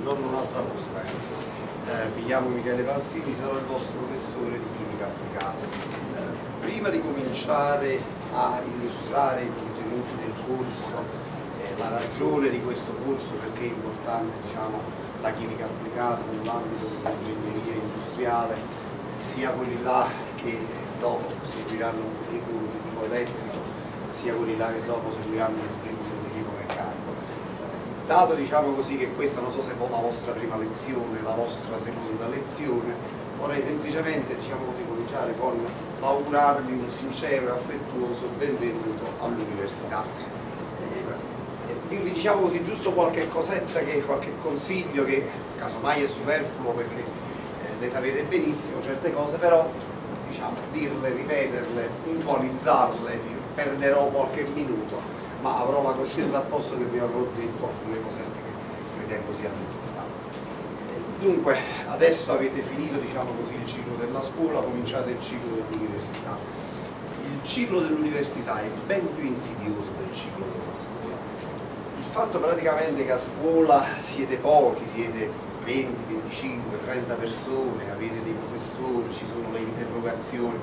un giorno un'altra conferenza. Mi chiamo Michele Pansini, sarò il vostro professore di Chimica Applicata. Prima di cominciare a illustrare i contenuti del corso e la ragione di questo corso, perché è importante la chimica applicata nell'ambito dell'ingegneria industriale, sia quelli là che dopo seguiranno un curriculum di tipo elettrico, sia quelli là che dopo seguiranno un curriculum di tipo meccanico. Dato che questa non so se è la vostra prima lezione, la vostra seconda lezione, vorrei semplicemente cominciare con augurarvi un sincero e affettuoso benvenuto all'università. Quindi giusto qualche cosetta, qualche consiglio che casomai è superfluo perché le sapete benissimo certe cose, però dirle, ripeterle, puntualizzarle, perderò qualche minuto, ma avrò la coscienza a posto che vi avrò detto alcune cosette che ritengo siano importanti. Dunque, adesso avete finito il ciclo della scuola, cominciate il ciclo dell'università. Il ciclo dell'università è ben più insidioso del ciclo della scuola. Il fatto che a scuola siete pochi, siete 20, 25, 30 persone, avete dei professori, ci sono le interrogazioni,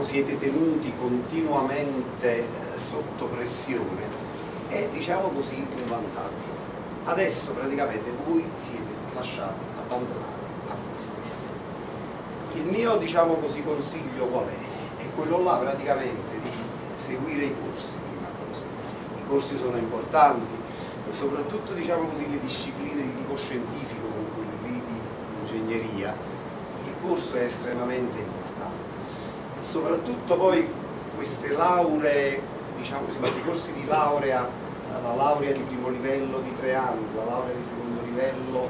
siete tenuti continuamente sotto pressione, è un vantaggio. Adesso voi siete lasciati, abbandonati a voi stessi. Il mio consiglio qual è? È quello là di seguire i corsi, prima cosa. I corsi sono importanti. Soprattutto le discipline di tipo scientifico, come quelle di ingegneria, il corso è estremamente importante. Soprattutto poi queste lauree, questi corsi di laurea, la laurea di primo livello di 3 anni, la laurea di secondo livello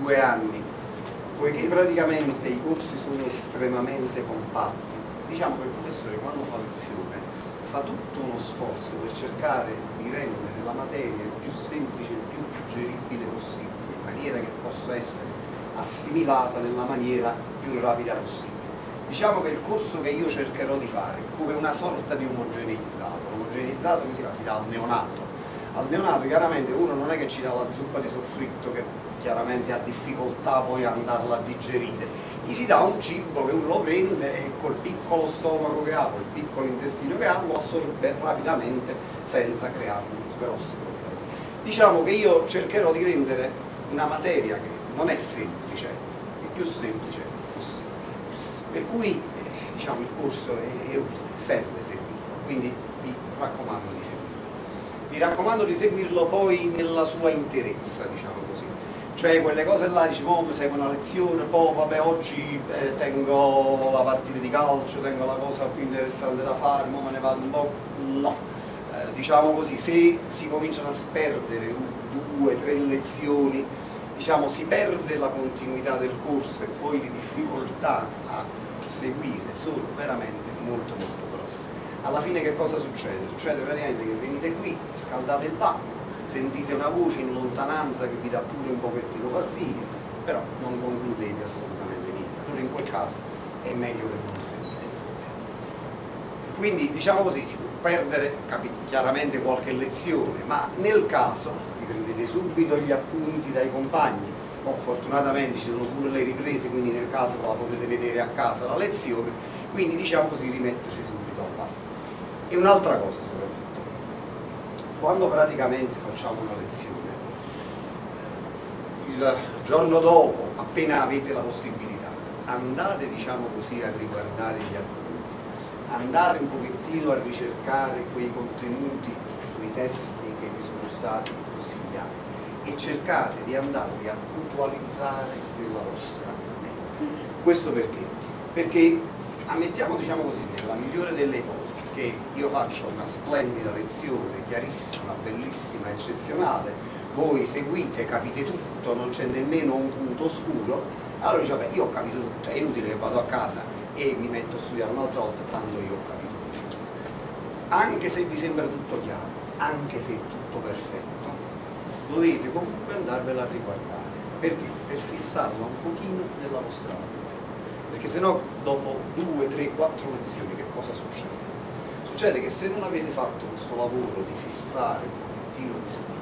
2 anni, poiché i corsi sono estremamente compatti, che il professore quando fa lezione fa tutto uno sforzo per cercare di rendere la materia il più semplice, il più digeribile possibile, in maniera che possa essere assimilata nella maniera più rapida possibile. Che il corso che io cercherò di fare è come una sorta di omogeneizzato, che si dà al neonato. Al neonato chiaramente uno non è che ci dà la zuppa di soffritto che chiaramente ha difficoltà poi a andarla a digerire. Gli si dà un cibo che uno lo prende e col piccolo stomaco che ha, col piccolo intestino che ha, lo assorbe rapidamente senza creargli grossi problemi. Che io cercherò di rendere una materia che non è semplice, il più semplice possibile. Per cui il corso è utile, serve seguirlo, quindi vi raccomando di seguirlo. Vi raccomando di seguirlo poi nella sua interezza, Cioè quelle cose là, mi segue una lezione, poi vabbè oggi tengo la partita di calcio, tengo la cosa più interessante da fare, ma me ne vado un po', no. Se si cominciano a sperdere 2, 3 lezioni, si perde la continuità del corso e poi le difficoltà a seguire sono veramente molto grosse. Alla fine che cosa succede? Succede che venite qui, scaldate il banco, sentite una voce in lontananza che vi dà pure un pochettino fastidio, però non concludete assolutamente niente. Allora in quel caso è meglio che non seguite. Quindi si può perdere chiaramente qualche lezione, ma nel caso vi prendete subito gli appunti dai compagni. Fortunatamente ci sono pure le riprese, quindi nel caso la potete vedere a casa la lezione, quindi rimettersi subito al passo. E un'altra cosa soprattutto. Quando facciamo una lezione, il giorno dopo, appena avete la possibilità, andate a riguardare gli appunti, andate un pochettino a ricercare quei contenuti sui testi che vi sono stati consigliati e cercate di andarli a puntualizzare nella vostra mente. Questo perché? Perché ammettiamo nella migliore delle ipotesi, che io faccio una splendida lezione, chiarissima, bellissima, eccezionale, voi seguite, capite tutto, non c'è nemmeno un punto oscuro, allora vabbè, io ho capito tutto, è inutile che vado a casa e mi metto a studiare un'altra volta, tanto io ho capito tutto. Anche se vi sembra tutto chiaro, anche se è tutto perfetto, dovete comunque andarvela a riguardare. Perché? Per fissarla un pochino nella vostra mente. Perché sennò dopo 2, 3, 4 lezioni che cosa succede? Succede che se non avete fatto questo lavoro di fissare un pochettino questi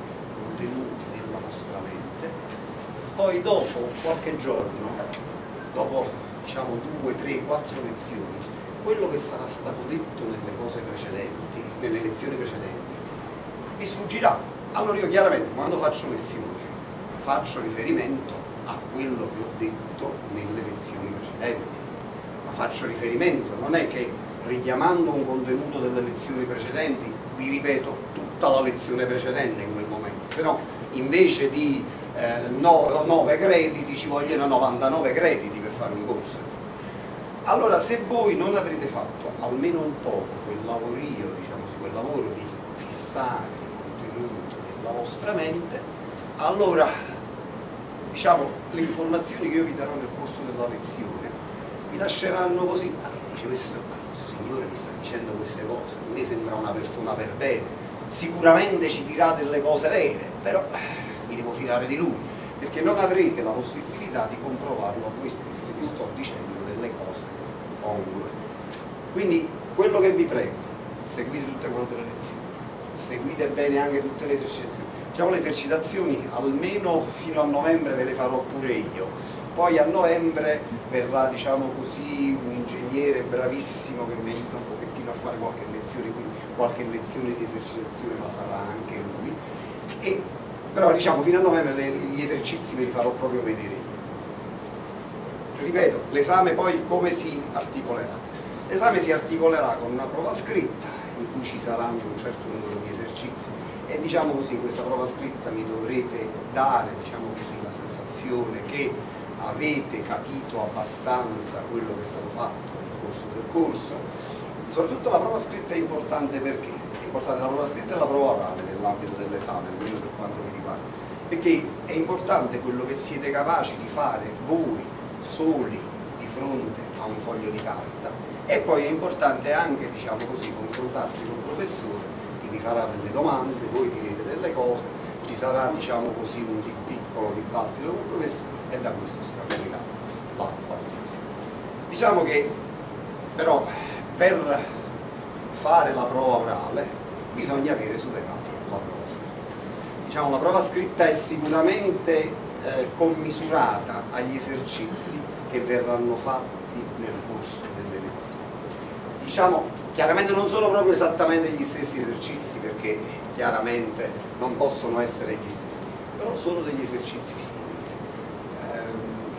contenuti nella vostra mente, Poi dopo qualche giorno, dopo diciamo 2, 3, 4 lezioni, quello che sarà stato detto nelle cose precedenti, nelle lezioni precedenti, vi sfuggirà. Allora io chiaramente quando faccio lezioni faccio riferimento a quello che ho detto nelle lezioni precedenti, ma faccio riferimento, non è che richiamando un contenuto delle lezioni precedenti vi ripeto tutta la lezione precedente in quel momento, se no invece di 9 crediti ci vogliono 99 crediti per fare un corso, insomma. Allora se voi non avrete fatto almeno un poco quel lavorio, diciamo, su quel lavoro di fissare il contenuto della vostra mente, allora diciamo le informazioni che io vi darò nel corso della lezione vi lasceranno così, allora dice questo signore mi sta dicendo queste cose, a me sembra una persona per bene, sicuramente ci dirà delle cose vere, però mi devo fidare di lui, perché non avrete la possibilità di comprovarlo a voi stessi, vi sto dicendo delle cose congrue. Quindi quello che vi prego, seguite tutte quante le lezioni, seguite bene anche tutte le esercitazioni, diciamo le esercitazioni almeno fino a novembre ve le farò pure io, poi a novembre verrà diciamo così un ingegnere bravissimo che mi aiuta un pochettino a fare qualche lezione, quindi qualche lezione di esercitazione la farà anche lui, e però diciamo fino a novembre gli esercizi ve li farò proprio vedere io. Ripeto, l'esame poi come si articolerà? L'esame si articolerà con una prova scritta in cui ci saranno un certo numero di esercizi e diciamo così in questa prova scritta mi dovrete dare diciamo così, la sensazione che avete capito abbastanza quello che è stato fatto nel corso del corso. Soprattutto la prova scritta è importante perché? La prova scritta e la prova orale nell'ambito dell'esame, almeno per quanto mi riguarda, perché è importante quello che siete capaci di fare voi soli di fronte a un foglio di carta, e poi è importante anche diciamo così confrontarsi con il professore che vi farà delle domande, voi direte delle cose, ci sarà diciamo così un piccolo dibattito con il professore e da questo scaturirà la valutazione. Diciamo che però per fare la prova orale bisogna avere superato la prova scritta. Diciamo, la prova scritta è sicuramente commisurata agli esercizi che verranno fatti nel corso delle lezioni. Diciamo, chiaramente non sono proprio esattamente gli stessi esercizi, perché chiaramente non possono essere gli stessi, però sono degli esercizi simili.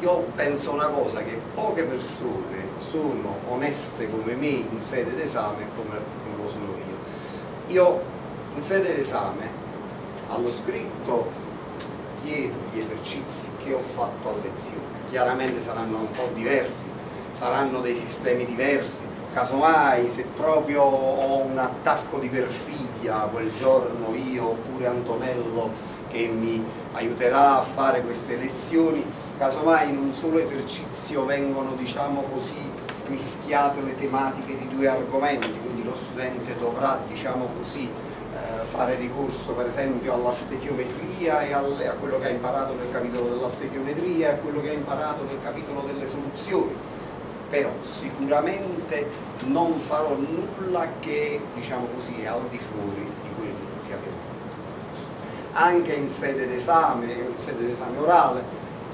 Io penso una cosa, che poche persone sono oneste come me in sede d'esame come lo sono io. Io in sede d'esame allo scritto chiedo gli esercizi che ho fatto a lezione, chiaramente saranno un po' diversi, saranno dei sistemi diversi, casomai se proprio ho un attacco di perfidia quel giorno io oppure Antonello che mi aiuterà a fare queste lezioni, casomai in un solo esercizio vengono diciamo così mischiate le tematiche di due argomenti, quindi lo studente dovrà diciamo così fare ricorso per esempio alla stechiometria e a quello che ha imparato nel capitolo della stechiometria e a quello che ha imparato nel capitolo delle soluzioni, però sicuramente non farò nulla che diciamo così è al di fuori di quello che avevo fatto. Anche in sede d'esame orale,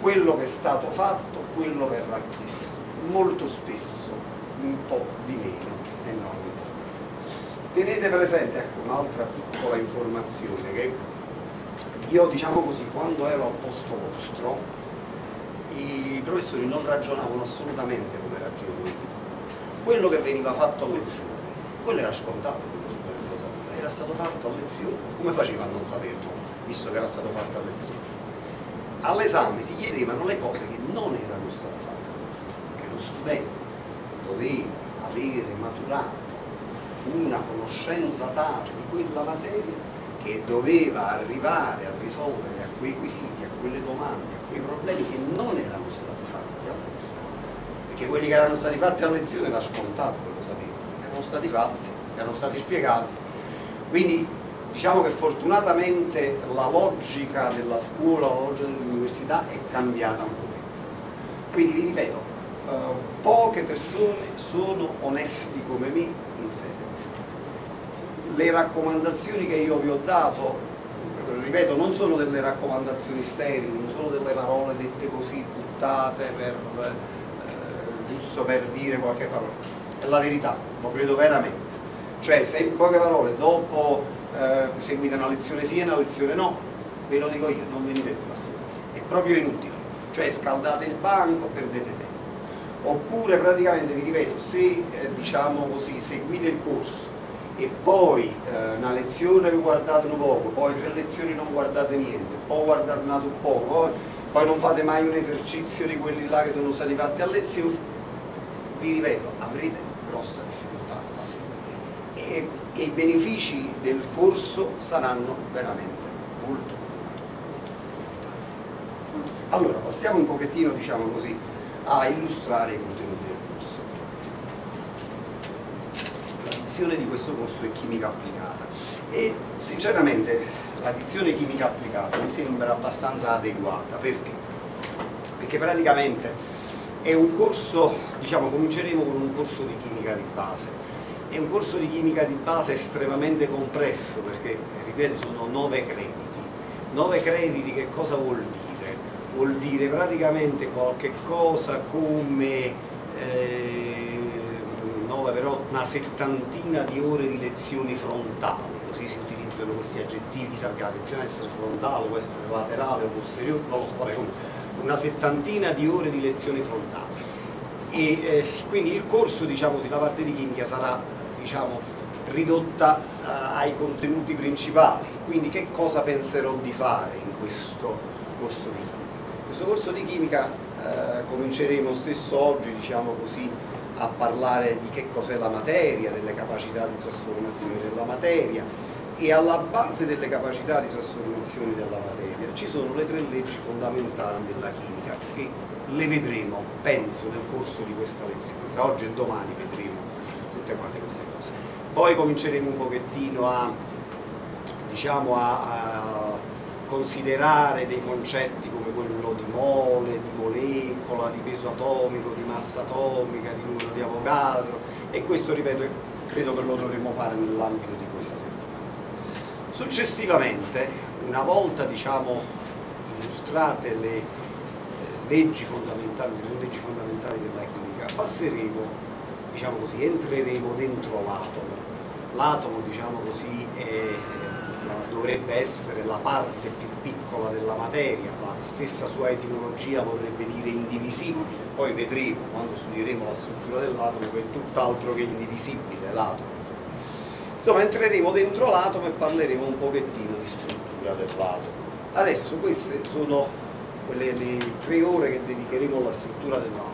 quello che è stato fatto, quello verrà chiesto. Molto spesso un po' di meno e non di più. Tenete presente ecco, un'altra piccola informazione, che io diciamo così quando ero al posto vostro i professori non ragionavano assolutamente come ragionavo io. Quello che veniva fatto a lezione, quello era scontato, era stato fatto a lezione, come faceva a non saperlo visto che era stato fatto a lezione? All'esame si chiedevano le cose che non erano state fatte, studente doveva avere maturato una conoscenza tale di quella materia che doveva arrivare a risolvere a quei quesiti, a quelle domande, a quei problemi che non erano stati fatti a lezione, perché quelli che erano stati fatti a lezione era scontato che lo sapevo, erano stati fatti, erano stati spiegati. Quindi diciamo che fortunatamente la logica della scuola, la logica dell'università è cambiata un po'. Quindi vi ripeto, poche persone sono onesti come me in sede d'esame. Le raccomandazioni che io vi ho dato ripeto, non sono delle raccomandazioni sterili, non sono delle parole dette così, buttate per, giusto per dire qualche parola. È la verità, lo credo veramente. Cioè, se in poche parole dopo seguite una lezione sì e una lezione no, ve lo dico io, non venite più a sedere. È proprio inutile. Cioè, scaldate il banco, perdete tempo. Oppure praticamente, vi ripeto, se diciamo così, seguite il corso e poi una lezione vi guardate un poco, poi 3 lezioni non guardate niente, poi guardate un altro poco, poi non fate mai un esercizio di quelli là che sono stati fatti a lezione, vi ripeto, avrete grossa difficoltà a seguire e i benefici del corso saranno veramente molto, molto limitati. Allora, passiamo un pochettino, diciamo così, a illustrare i contenuti del corso. La dizione di questo corso è chimica applicata e sinceramente la dizione chimica applicata mi sembra abbastanza adeguata. Perché? Perché praticamente è un corso, diciamo, cominceremo con un corso di chimica di base. È un corso di chimica di base estremamente complesso perché, ripeto, sono 9 crediti. 9 crediti che cosa vuol dire? Vuol dire praticamente qualche cosa come però una settantina di ore di lezioni frontali, così si utilizzano questi aggettivi, sa che la lezione essere frontale, può essere laterale o posteriore, non lo so, vabbè, una settantina di ore di lezioni frontali. E quindi il corso, diciamo così, la parte di chimica sarà, diciamo, ridotta ai contenuti principali. Quindi che cosa penserò di fare in questo corso di chimica? Questo corso di chimica cominceremo stesso oggi, diciamo così, a parlare di che cos'è la materia, delle capacità di trasformazione della materia, e alla base delle capacità di trasformazione della materia ci sono le 3 leggi fondamentali della chimica che le vedremo, penso, nel corso di questa lezione. Tra oggi e domani vedremo tutte quante queste cose. Poi cominceremo un pochettino a, diciamo, a considerare dei concetti come quello di mole, di molecola, di peso atomico, di massa atomica, di numero di Avogadro, e questo, ripeto, credo che lo dovremo fare nell'ambito di questa settimana. Successivamente, una volta, diciamo, illustrate le leggi fondamentali, della chimica, passeremo, diciamo così, entreremo dentro l'atomo. L'atomo, diciamo così, dovrebbe essere la parte più piccola della materia, la stessa sua etimologia vorrebbe dire indivisibile. Poi vedremo, quando studieremo la struttura dell'atomo, che è tutt'altro che indivisibile l'atomo. Insomma, entreremo dentro l'atomo e parleremo un pochettino di struttura dell'atomo. Adesso queste sono quelle, le 3 ore che dedicheremo alla struttura dell'atomo.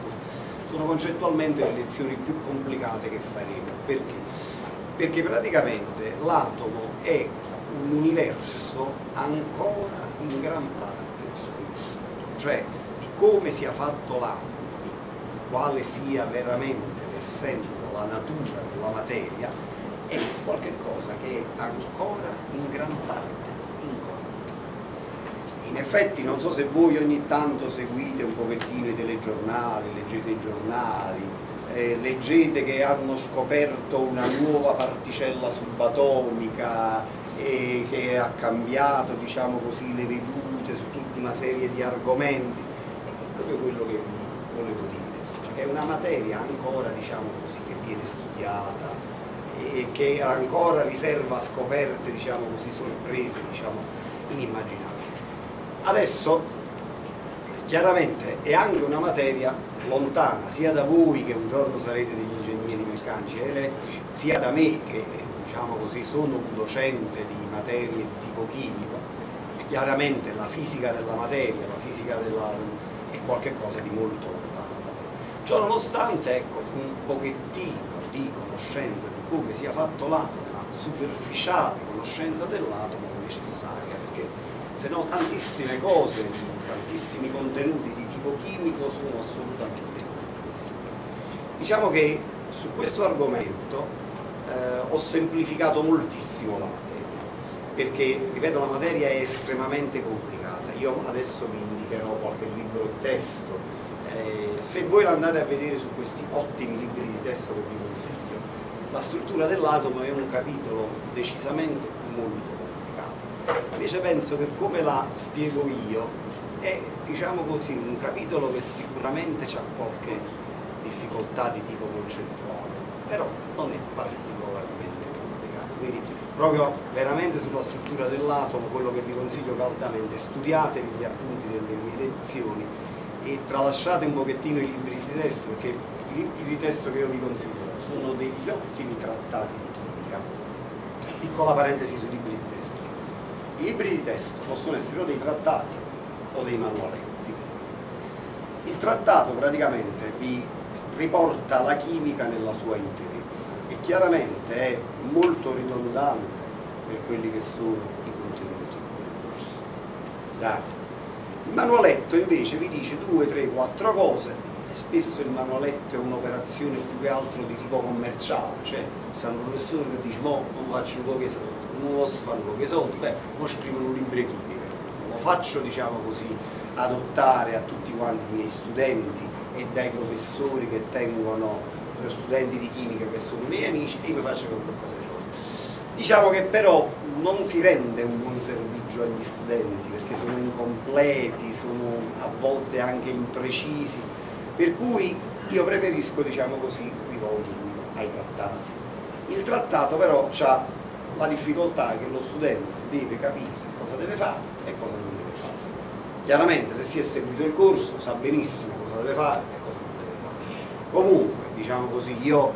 Sono concettualmente le lezioni più complicate che faremo. Perché? Perché praticamente l'atomo è un universo ancora in gran parte sconosciuto, cioè di come sia fatto l'atomo, di quale sia veramente l'essenza, la natura della materia, è qualcosa che è ancora in gran parte incognito. In effetti, non so se voi ogni tanto seguite un pochettino i telegiornali, leggete i giornali, leggete che hanno scoperto una nuova particella subatomica e che ha cambiato, diciamo così, le vedute su tutta una serie di argomenti. È proprio quello che volevo dire, che è una materia ancora, diciamo così, che viene studiata e che ancora riserva scoperte, diciamo così, sorprese, diciamo, inimmaginabili. Adesso, chiaramente, è anche una materia lontana, sia da voi che un giorno sarete degli ingegneri meccanici e elettrici, sia da me che, diciamo così, sono un docente di materie di tipo chimico. E chiaramente la fisica della materia, è qualcosa di molto lontano da me. Ciò nonostante, ecco, un pochettino di conoscenza di come sia fatto l'atomo, una superficiale conoscenza dell'atomo è necessaria, perché se no tantissime cose, tantissimi contenuti di tipo chimico sono assolutamente incomprensibili. Diciamo che su questo argomento ho semplificato moltissimo la materia, perché, ripeto, la materia è estremamente complicata. Io adesso vi indicherò qualche libro di testo, se voi andate a vedere su questi ottimi libri di testo che vi consiglio, la struttura dell'atomo è un capitolo decisamente molto complicato. Invece penso che come la spiego io è, diciamo così, un capitolo che sicuramente ha qualche difficoltà di tipo concettuale, però non è particolarmente complicato. Quindi proprio veramente sulla struttura dell'atomo, quello che vi consiglio caldamente, studiatevi gli appunti delle mie lezioni e tralasciate un pochettino i libri di testo, perché i libri di testo che io vi consiglio sono degli ottimi trattati di chimica. Piccola parentesi sui libri di testo. I libri di testo possono essere o dei trattati o dei manualetti. Il trattato praticamente vi riporta la chimica nella sua interezza e chiaramente è molto ridondante per quelli che sono i contenuti del corso. Il manualetto invece vi dice 2, 3, 4 cose e spesso il manualetto è un'operazione più che altro di tipo commerciale, cioè c'è un professore che dice mo non faccio pochi soldi, non posso fare pochi soldi, beh, mo scrivo un libro di chimica, lo faccio, diciamo così, adottare a tutti quanti i miei studenti e dai professori che tengono studenti di chimica che sono i miei amici, e io mi faccio qualcosa di soldi. Diciamo che però non si rende un buon servizio agli studenti perché sono incompleti, sono a volte anche imprecisi, per cui io preferisco, diciamo così, rivolgermi ai trattati. Il trattato però ha la difficoltà che lo studente deve capire cosa deve fare e cosa non deve fare. Chiaramente se si è seguito il corso sa benissimo cosa deve fare e cosa non deve fare. Comunque, diciamo così, io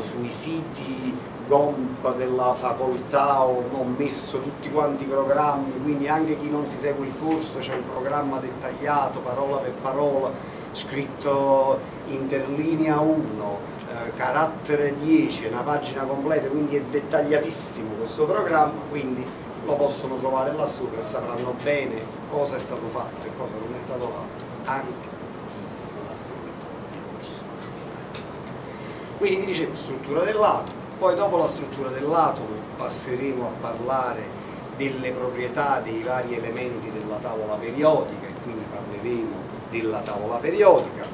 sui siti GOMP della facoltà ho messo tutti quanti i programmi, quindi anche chi non si segue il corso c'è un programma dettagliato, parola per parola, scritto interlinea 1, carattere 10, una pagina completa, quindi è dettagliatissimo questo programma, quindi lo possono trovare là sopra e sapranno bene cosa è stato fatto e cosa non è stato fatto, anche chi non ha seguito il corso. Quindi vi dicevo, struttura dell'atomo. Poi dopo la struttura dell'atomo passeremo a parlare delle proprietà dei vari elementi della tavola periodica e quindi parleremo della tavola periodica.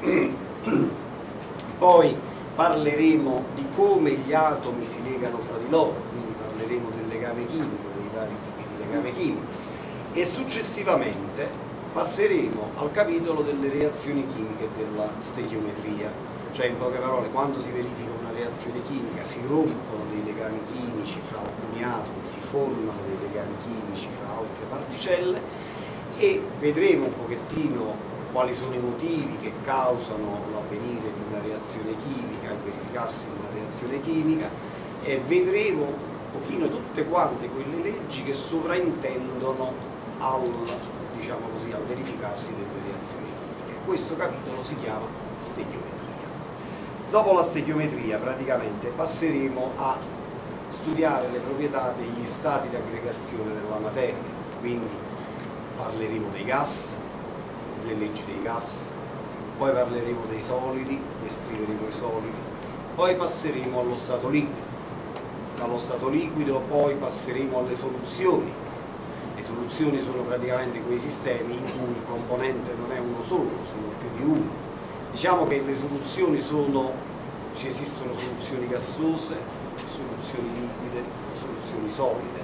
Poi parleremo di come gli atomi si legano fra di loro, quindi parleremo del legame chimico, dei vari tipi di legame chimico e successivamente passeremo al capitolo delle reazioni chimiche della stechiometria, cioè in poche parole quando si verifica reazione chimica si rompono dei legami chimici fra alcuni atomi, si formano dei legami chimici fra altre particelle e vedremo un pochettino quali sono i motivi che causano l'avvenire di una reazione chimica, il verificarsi di una reazione chimica e vedremo un pochino tutte quante quelle leggi che sovraintendono al, diciamo così, al verificarsi delle reazioni chimiche. Questo capitolo si chiama steghiometria. Dopo la steghiometria praticamente passeremo a studiare le proprietà degli stati di aggregazione della materia, quindi parleremo dei gas, le leggi dei gas, poi parleremo dei solidi, descriveremo i solidi, poi passeremo allo stato liquido, dallo stato liquido poi passeremo alle soluzioni. Le soluzioni sono praticamente quei sistemi in cui il componente non è uno solo, sono più di uno. Diciamo che le soluzioni sono, ci esistono soluzioni gassose, soluzioni liquide, soluzioni solide.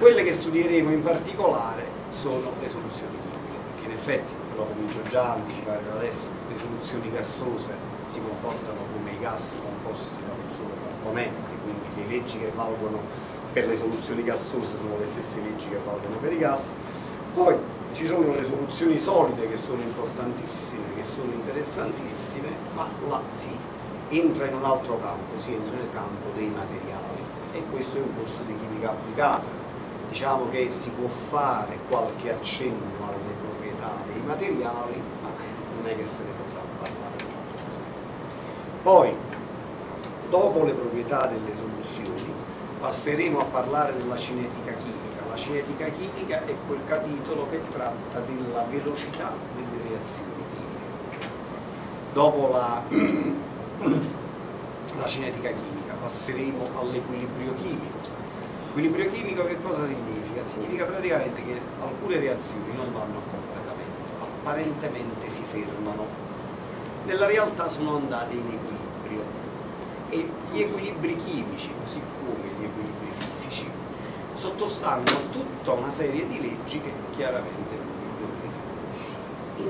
Quelle che studieremo in particolare sono le soluzioni liquide, perché in effetti, lo comincio già a anticipare adesso, le soluzioni gassose si comportano come i gas composti da un solo componente, quindi le leggi che valgono per le soluzioni gassose sono le stesse leggi che valgono per i gas. Poi ci sono le soluzioni solide che sono importantissime, che sono interessantissime, ma là si entra in un altro campo, si entra nel campo dei materiali e questo è un corso di chimica applicata. Diciamo che si può fare qualche accenno alle proprietà dei materiali, ma non è che se ne potrà parlare molto. Poi, dopo le proprietà delle soluzioni, passeremo a parlare della cinetica chimica. La cinetica chimica è quel capitolo che tratta della velocità delle reazioni chimiche. Dopo la cinetica chimica passeremo all'equilibrio chimico. L'equilibrio chimico che cosa significa? Significa praticamente che alcune reazioni non vanno a completamento, apparentemente si fermano. Nella realtà sono andate in equilibrio e gli equilibri chimici, così come gli equilibri fisici, sottostanno tutta una serie di leggi che chiaramente dovete conoscere.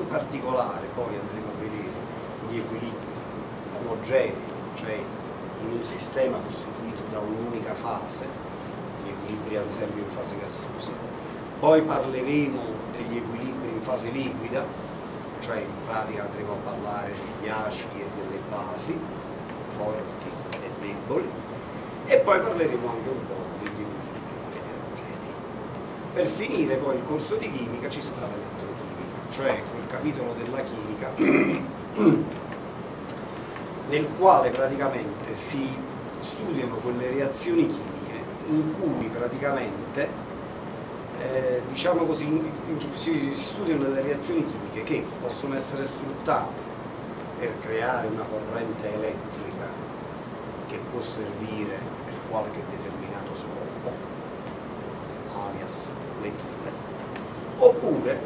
In particolare poi andremo a vedere gli equilibri omogenei, cioè in un sistema costituito da un'unica fase, gli equilibri ad esempio in fase gassosa. Poi parleremo degli equilibri in fase liquida, cioè in pratica andremo a parlare degli acidi e delle basi, forti e deboli, e poi parleremo anche un po' degli equilibri eterogenei. Per finire poi il corso di chimica ci sta l'elettrochimica, cioè quel capitolo della chimica nel quale praticamente si studiano quelle reazioni chimiche in cui praticamente diciamo così, si studiano delle reazioni chimiche che possono essere sfruttate per creare una corrente elettrica che può servire per qualche determinato scopo, alias le pile, oppure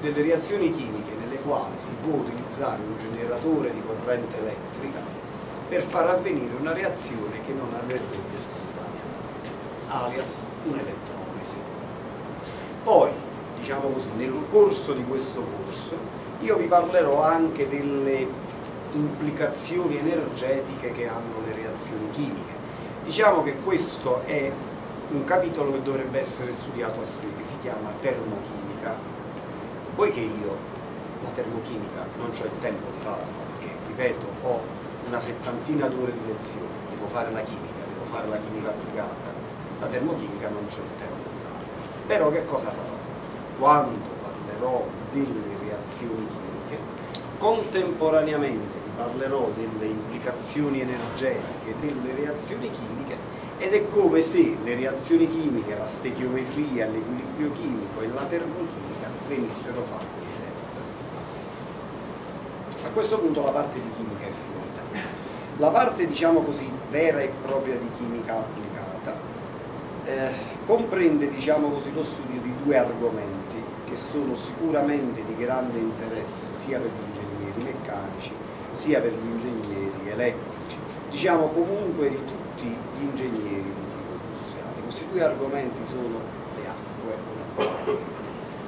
delle reazioni chimiche nelle quali si può utilizzare un generatore di corrente elettrica per far avvenire una reazione che non avverrebbe spontaneamente, alias un elettrolisi. Poi, diciamo così, nel corso di questo corso io vi parlerò anche delle implicazioni energetiche che hanno le reazioni chimiche. Diciamo che questo è un capitolo che dovrebbe essere studiato a sé, che si chiama termochimica. Poiché io la termochimica non ho il tempo di farla, perché ripeto, ho una settantina d'ore di lezioni, devo fare la chimica, devo fare la chimica applicata, la termochimica non ho il tempo di farla. Però che cosa farò? Quando parlerò delle reazioni chimiche, contemporaneamente vi parlerò delle implicazioni energetiche delle reazioni chimiche, ed è come se le reazioni chimiche, la stechiometria, l'equilibrio chimico e la termochimica venissero fatti sempre assieme. A questo punto la parte di chimica è finita. La parte, diciamo così, vera e propria di chimica applicata comprende, diciamo così, lo studio di due argomenti che sono sicuramente di grande interesse sia per gli ingegneri meccanici sia per gli ingegneri elettrici, diciamo comunque di tutti gli ingegneri di tipo industriale. Questi due argomenti sono le acque.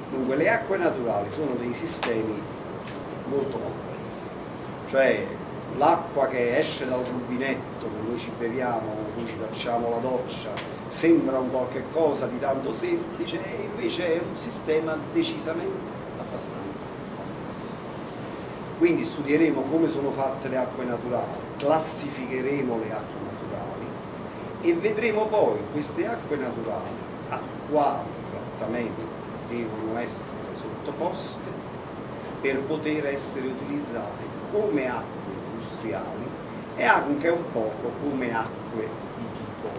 Dunque, le acque naturali sono dei sistemi molto complessi, cioè l'acqua che esce dal rubinetto, che noi ci beviamo, con cui ci facciamo la doccia, sembra un qualche cosa di tanto semplice e invece è un sistema decisamente abbastanza complesso. Quindi studieremo come sono fatte le acque naturali, classificheremo le acque naturali e vedremo poi queste acque naturali a quale trattamento devono essere sottoposte per poter essere utilizzate come acque industriali e anche un poco come acque di tipo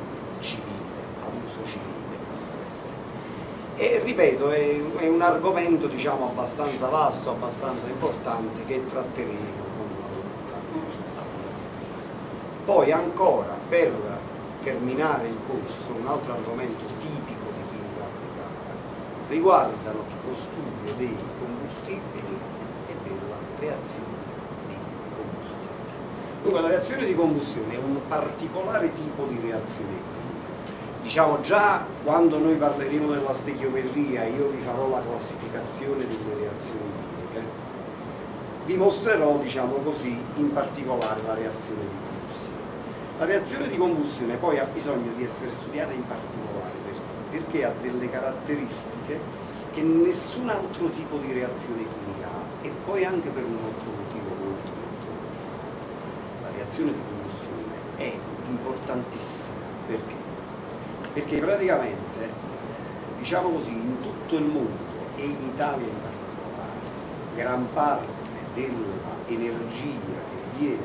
civile, ad uso civile. E ripeto, è un argomento, diciamo, abbastanza vasto, abbastanza importante, che tratteremo con una dovuta accuratezza. Poi ancora, per terminare il corso, un altro argomento tipico riguardano lo studio dei combustibili e della reazione di combustione. Dunque, la reazione di combustione è un particolare tipo di reazione chimica. Diciamo, già quando noi parleremo della stechiometria, io vi farò la classificazione delle reazioni chimiche, vi mostrerò, diciamo così, in particolare la reazione di combustione. La reazione di combustione poi ha bisogno di essere studiata in particolare, perché ha delle caratteristiche che nessun altro tipo di reazione chimica ha, e poi anche per un altro motivo molto importante. La reazione di combustione è importantissima. Perché? Perché praticamente, diciamo così, in tutto il mondo e in Italia in particolare, gran parte dell'energia che viene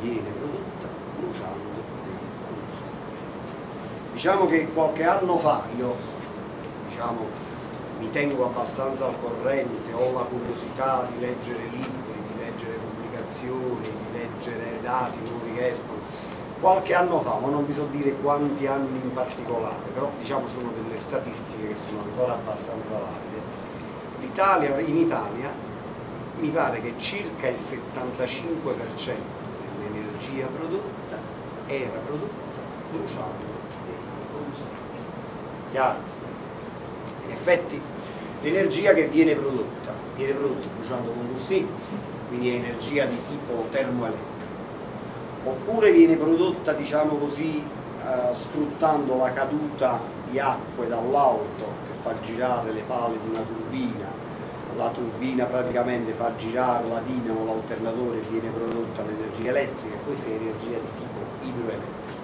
prodotta bruciando. Diciamo che qualche anno fa, io diciamo, mi tengo abbastanza al corrente, ho la curiosità di leggere libri, di leggere pubblicazioni, di leggere dati nuovi che escono. Qualche anno fa, ma non vi so dire quanti anni in particolare, però diciamo sono delle statistiche che sono ancora abbastanza valide. In Italia mi pare che circa il 75% dell'energia prodotta era prodotta bruciando. chiaro? In effetti l'energia che viene prodotta bruciando combustibile, quindi è energia di tipo termoelettrico, oppure viene prodotta, diciamo così, sfruttando la caduta di acque dall'alto che fa girare le pale di una turbina. La turbina praticamente fa girare la dinamo, l'alternatore, viene prodotta l'energia elettrica, e questa è energia di tipo idroelettrico.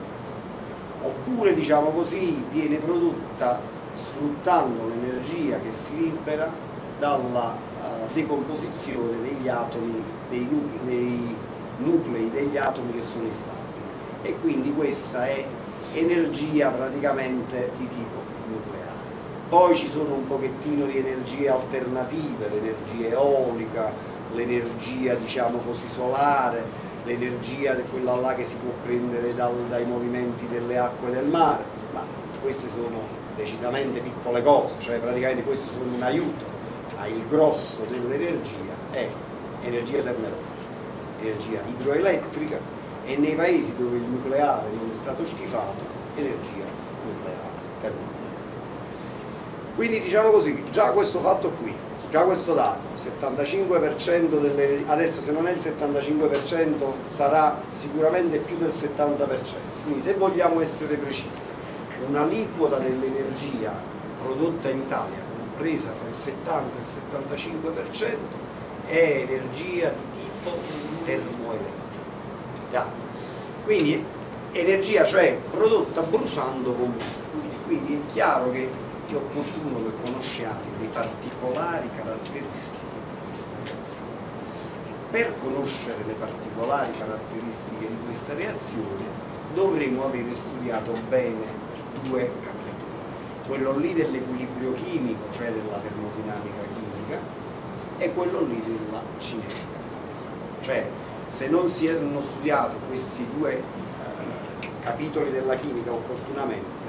Oppure, diciamo così, viene prodotta sfruttando l'energia che si libera dalla decomposizione degli atomi, dei nuclei degli atomi che sono instabili, e quindi questa è energia praticamente di tipo nucleare. Poi ci sono un pochettino di energie alternative, l'energia eolica, l'energia, diciamo così, solare, l'energia quella là che si può prendere dai movimenti delle acque del mare, ma queste sono decisamente piccole cose, cioè praticamente queste sono un aiuto, ma il grosso dell'energia è energia termoelettrica, energia idroelettrica, e nei paesi dove il nucleare non è stato schifato, energia nucleare termoelettrica. Quindi diciamo così, già questo fatto qui, già questo dato, 75% adesso se non è il 75% sarà sicuramente più del 70%, quindi se vogliamo essere precisi, un'aliquota dell'energia prodotta in Italia, compresa tra il 70 e il 75%, è energia di tipo termoelettrica, quindi energia cioè prodotta bruciando combustibili, quindi è chiaro che è opportuno che conosciate le particolari caratteristiche di questa reazione, e per conoscere le particolari caratteristiche di questa reazione dovremo avere studiato bene due capitoli, quello lì dell'equilibrio chimico, cioè della termodinamica chimica, e quello lì della cinetica. Cioè, se non si erano studiato questi due capitoli della chimica opportunamente,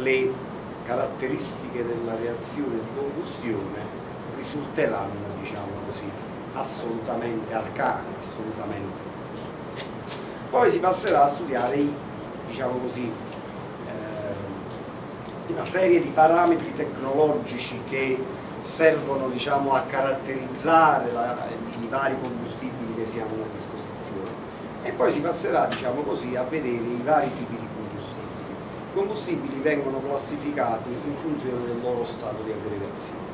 le caratteristiche della reazione di combustione risulteranno, diciamo così, assolutamente arcane, assolutamente oscure. Poi si passerà a studiare i, diciamo così, una serie di parametri tecnologici che servono, diciamo, a caratterizzare i vari combustibili che si hanno a disposizione, e poi si passerà, diciamo così, a vedere i vari tipi di combustibili. I combustibili vengono classificati in funzione del loro stato di aggregazione,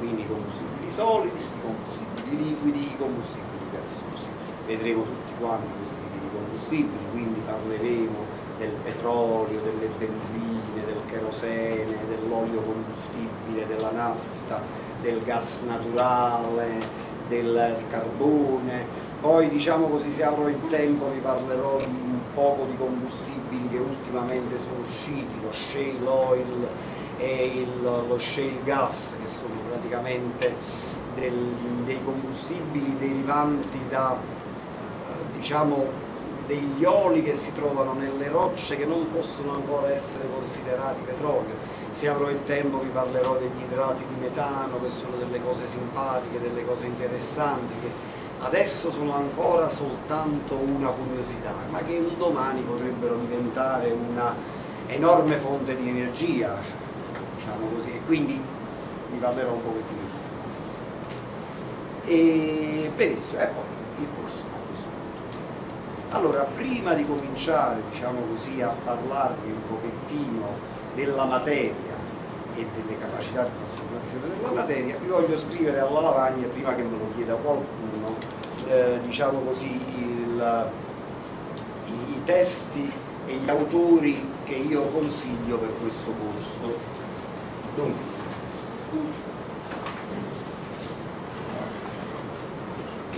quindi i combustibili solidi, i combustibili liquidi, i combustibili gassosi. Vedremo tutti quanti questi tipi di combustibili, quindi parleremo del petrolio, delle benzine, del cherosene, dell'olio combustibile, della nafta, del gas naturale, del carbone. Poi, diciamo così, se avrò il tempo vi parlerò di un poco di combustibili che ultimamente sono usciti, lo shale oil e lo shale gas, che sono praticamente dei combustibili derivanti da, diciamo, degli oli che si trovano nelle rocce che non possono ancora essere considerati petrolio. Se avrò il tempo vi parlerò degli idrati di metano, che sono delle cose simpatiche, delle cose interessanti, che adesso sono ancora soltanto una curiosità, ma che un domani potrebbero diventare una enorme fonte di energia, diciamo così, e quindi vi parlerò un pochettino di questo. E benissimo, e poi il corso a questo punto è finito. Allora, prima di cominciare, diciamo così, a parlarvi un pochettino della materia e delle capacità di trasformazione della materia, vi voglio scrivere alla lavagna, prima che me lo chieda qualcuno, diciamo così, i testi e gli autori che io consiglio per questo corso. Dunque,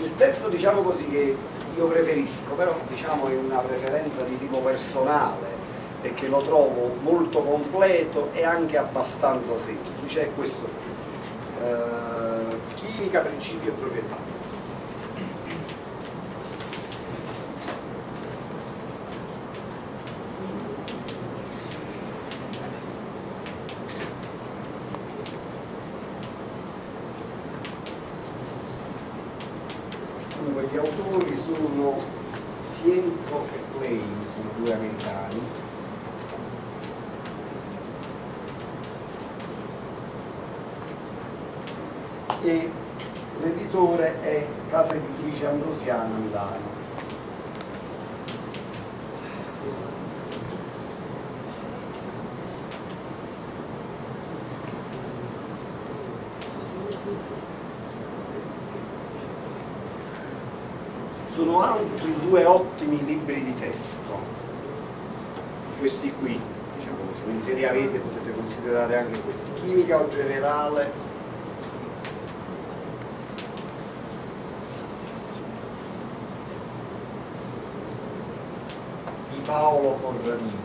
il testo, diciamo così, che io preferisco, però diciamo è una preferenza di tipo personale, perché lo trovo molto completo e anche abbastanza semplice, è questo, Chimica, principi e proprietà. Dunque, gli autori sono Sienko e Klein, sono due americani. e l'editore è Casa Editrice Ambrosiana Milano. Sono altri due ottimi libri di testo, questi qui, diciamo così, quindi se li avete potete considerare anche questi, Chimica o Generale, di Paolo Conradini,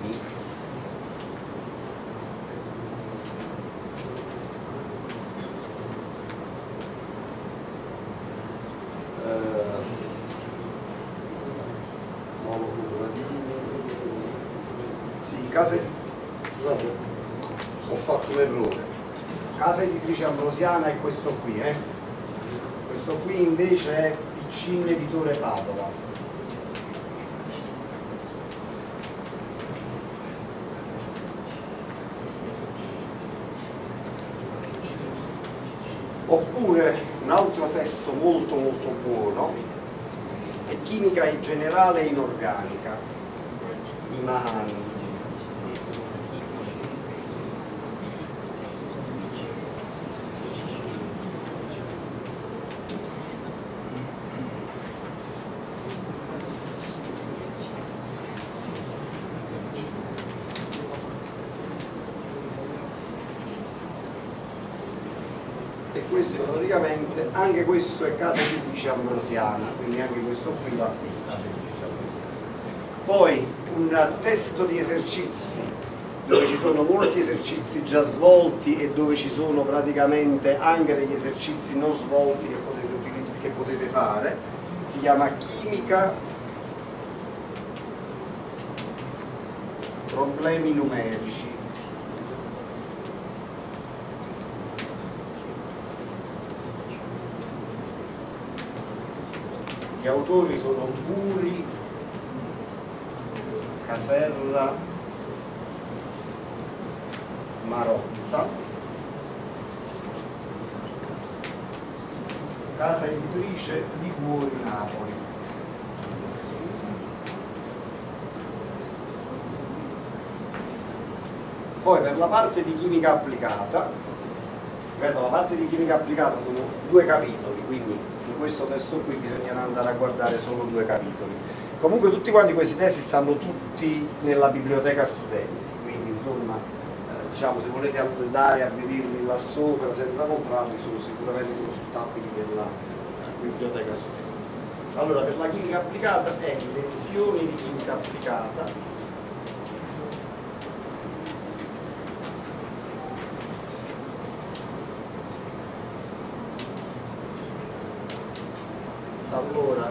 Ambrosiana, è questo qui, questo qui invece è Piccini Editore Padova. Oppure un altro testo molto molto buono è Chimica in Generale Inorganica di Mahani. Questo praticamente, anche questo è Casa Editrice Ambrosiana, quindi anche questo qui va a Casa Editrice Ambrosiana. Poi un testo di esercizi, dove ci sono molti esercizi già svolti e dove ci sono praticamente anche degli esercizi non svolti che potete fare, si chiama Chimica Problemi Numerici. Gli autori sono Puri, Caferra, Marotta, Casa Editrice di Cuori Napoli. Poi per la parte di chimica applicata, ripeto, la parte di chimica applicata sono due capitoli, quindi in questo testo qui bisognerà andare a guardare solo due capitoli. Comunque tutti quanti questi testi stanno tutti nella biblioteca studenti, quindi insomma diciamo, se volete andare a vederli là sopra senza comprarli, sono sicuramente consultabili nella biblioteca studenti. Allora, per la chimica applicata è lezioni di chimica applicata,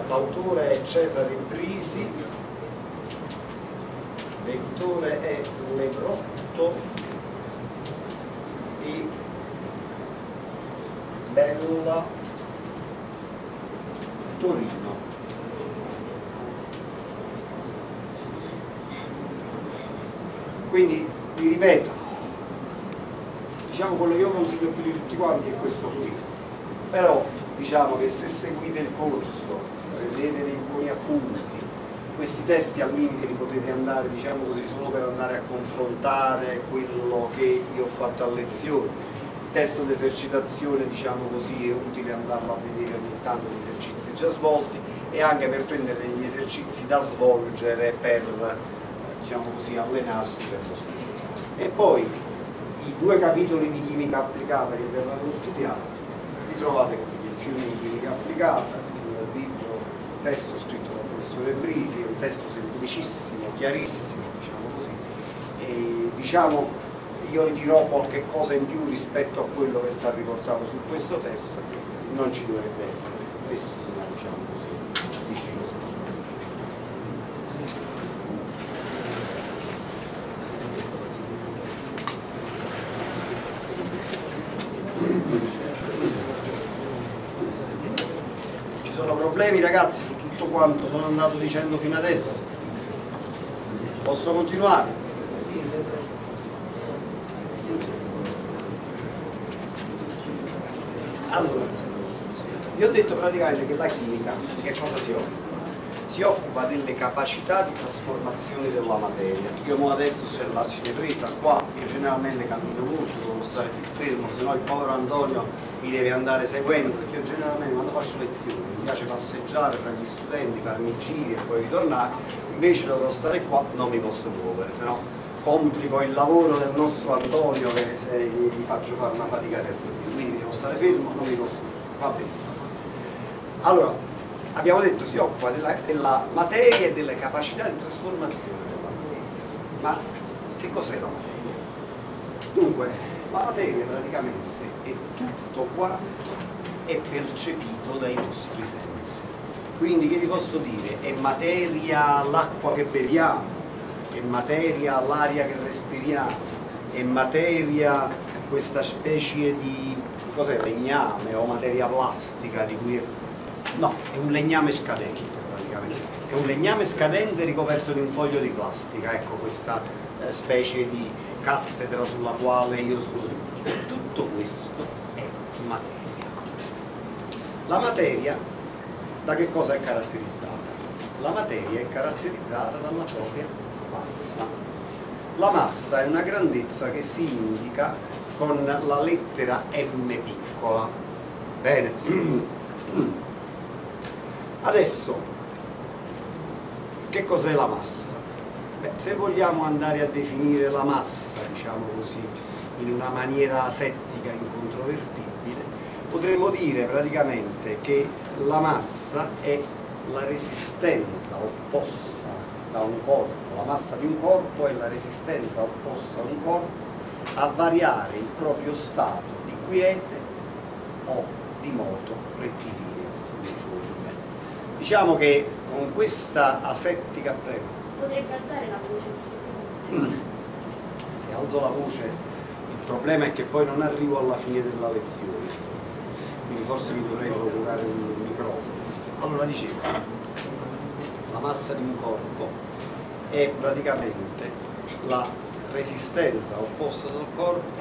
l'autore è Cesare Brisi, l'editore è Lebrotto e Bella Torino. Quindi vi ripeto, diciamo quello che io consiglio più di tutti quanti è questo qui, però diciamo che se seguite il corso, vedete dei buoni appunti, questi testi al limite li potete andare, diciamo così, solo per andare a confrontare quello che io ho fatto a lezione. Il testo di esercitazione, diciamo così, è utile andarlo a vedere ogni tanto, gli esercizi già svolti, e anche per prendere degli esercizi da svolgere per, diciamo così, allenarsi per lo studio. E poi i due capitoli di chimica applicata che verranno studiati li trovate con le lezioni di chimica applicata, testo scritto dal professore Brisi, è un testo semplicissimo, chiarissimo, diciamo così, e diciamo io dirò qualche cosa in più rispetto a quello che sta riportato su questo testo, non ci dovrebbe essere nessuna, diciamo così, difficoltà. Ci sono problemi, ragazzi? Quanto sono andato dicendo fino adesso? Posso continuare? Allora, vi ho detto praticamente che la chimica che cosa si occupa? Si occupa delle capacità di trasformazione della materia. Io adesso c'è la cinepresa qua, io generalmente cammino molto, devo stare più fermo, se no il povero Antonio mi deve andare seguendo, perché io generalmente quando faccio lezioni mi piace passeggiare fra gli studenti, farmi giri e poi ritornare, invece dovrò stare qua, non mi posso muovere, se no complico il lavoro del nostro Antonio che se gli faccio fare una fatica per tutti, quindi devo stare fermo, non mi posso muovere, va benissimo. Allora, abbiamo detto si occupa della materia e delle capacità di trasformazione della materia. Ma che cos'è la materia? Dunque, la materia praticamente è tutto quanto è percepito dai nostri sensi. Quindi che vi posso dire? È materia l'acqua che beviamo, è materia l'aria che respiriamo, è materia questa specie di cos'è, legname o materia plastica di cui è. No, è un legname scadente praticamente, è un legname scadente ricoperto di un foglio di plastica, ecco questa specie di cattedra sulla quale io sono. Tutto questo è materia. La materia da che cosa è caratterizzata? La materia è caratterizzata dalla propria massa. La massa è una grandezza che si indica con la lettera M piccola. Bene. Adesso, che cos'è la massa? Beh, se vogliamo andare a definire la massa, diciamo così, in una maniera asettica incontrovertibile, potremmo dire praticamente che la massa è la resistenza opposta da un corpo, la massa di un corpo è la resistenza opposta a un corpo a variare il proprio stato di quiete o di moto rettilineo. Diciamo che con questa asettica, prego. Potresti alzare la voce? Se alzo la voce, il problema è che poi non arrivo alla fine della lezione, quindi forse mi dovrei procurare un microfono. Allora dicevo, la massa di un corpo è praticamente la resistenza opposta del corpo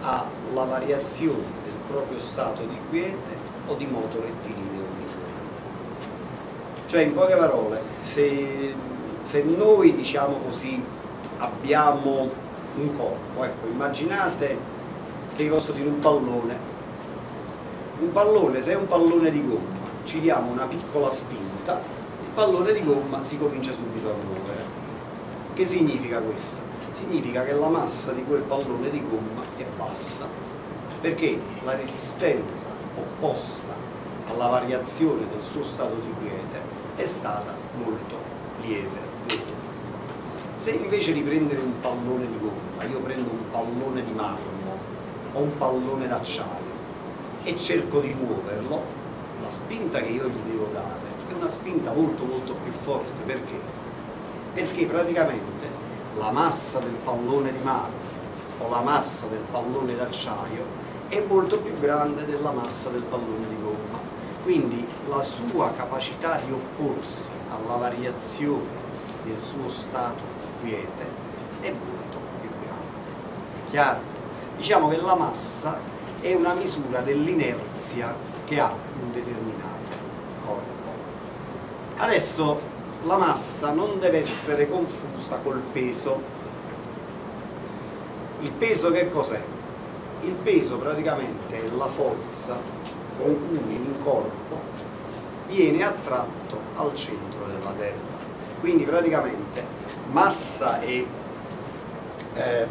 alla variazione del proprio stato di quiete o di moto rettilineo. Cioè, in poche parole, se noi, diciamo così, abbiamo un corpo, ecco, immaginate che vi posso dire un pallone, se è un pallone di gomma, ci diamo una piccola spinta, il pallone di gomma si comincia subito a muovere. Che significa questo? Significa che la massa di quel pallone di gomma è bassa, perché la resistenza opposta alla variazione del suo stato di quiete è stata molto lieve, molto piccola. Se invece di prendere un pallone di gomma, io prendo un pallone di marmo o un pallone d'acciaio e cerco di muoverlo, la spinta che io gli devo dare è una spinta molto molto più forte. Perché? Perché praticamente la massa del pallone di marmo o la massa del pallone d'acciaio è molto più grande della massa del pallone di gomma. Quindi la sua capacità di opporsi alla variazione del suo stato di quiete è molto più grande. È chiaro? Diciamo che la massa è una misura dell'inerzia che ha un determinato corpo. Adesso la massa non deve essere confusa col peso. Il peso che cos'è? Il peso praticamente è la forza con cui un corpo viene attratto al centro della Terra. Quindi praticamente massa e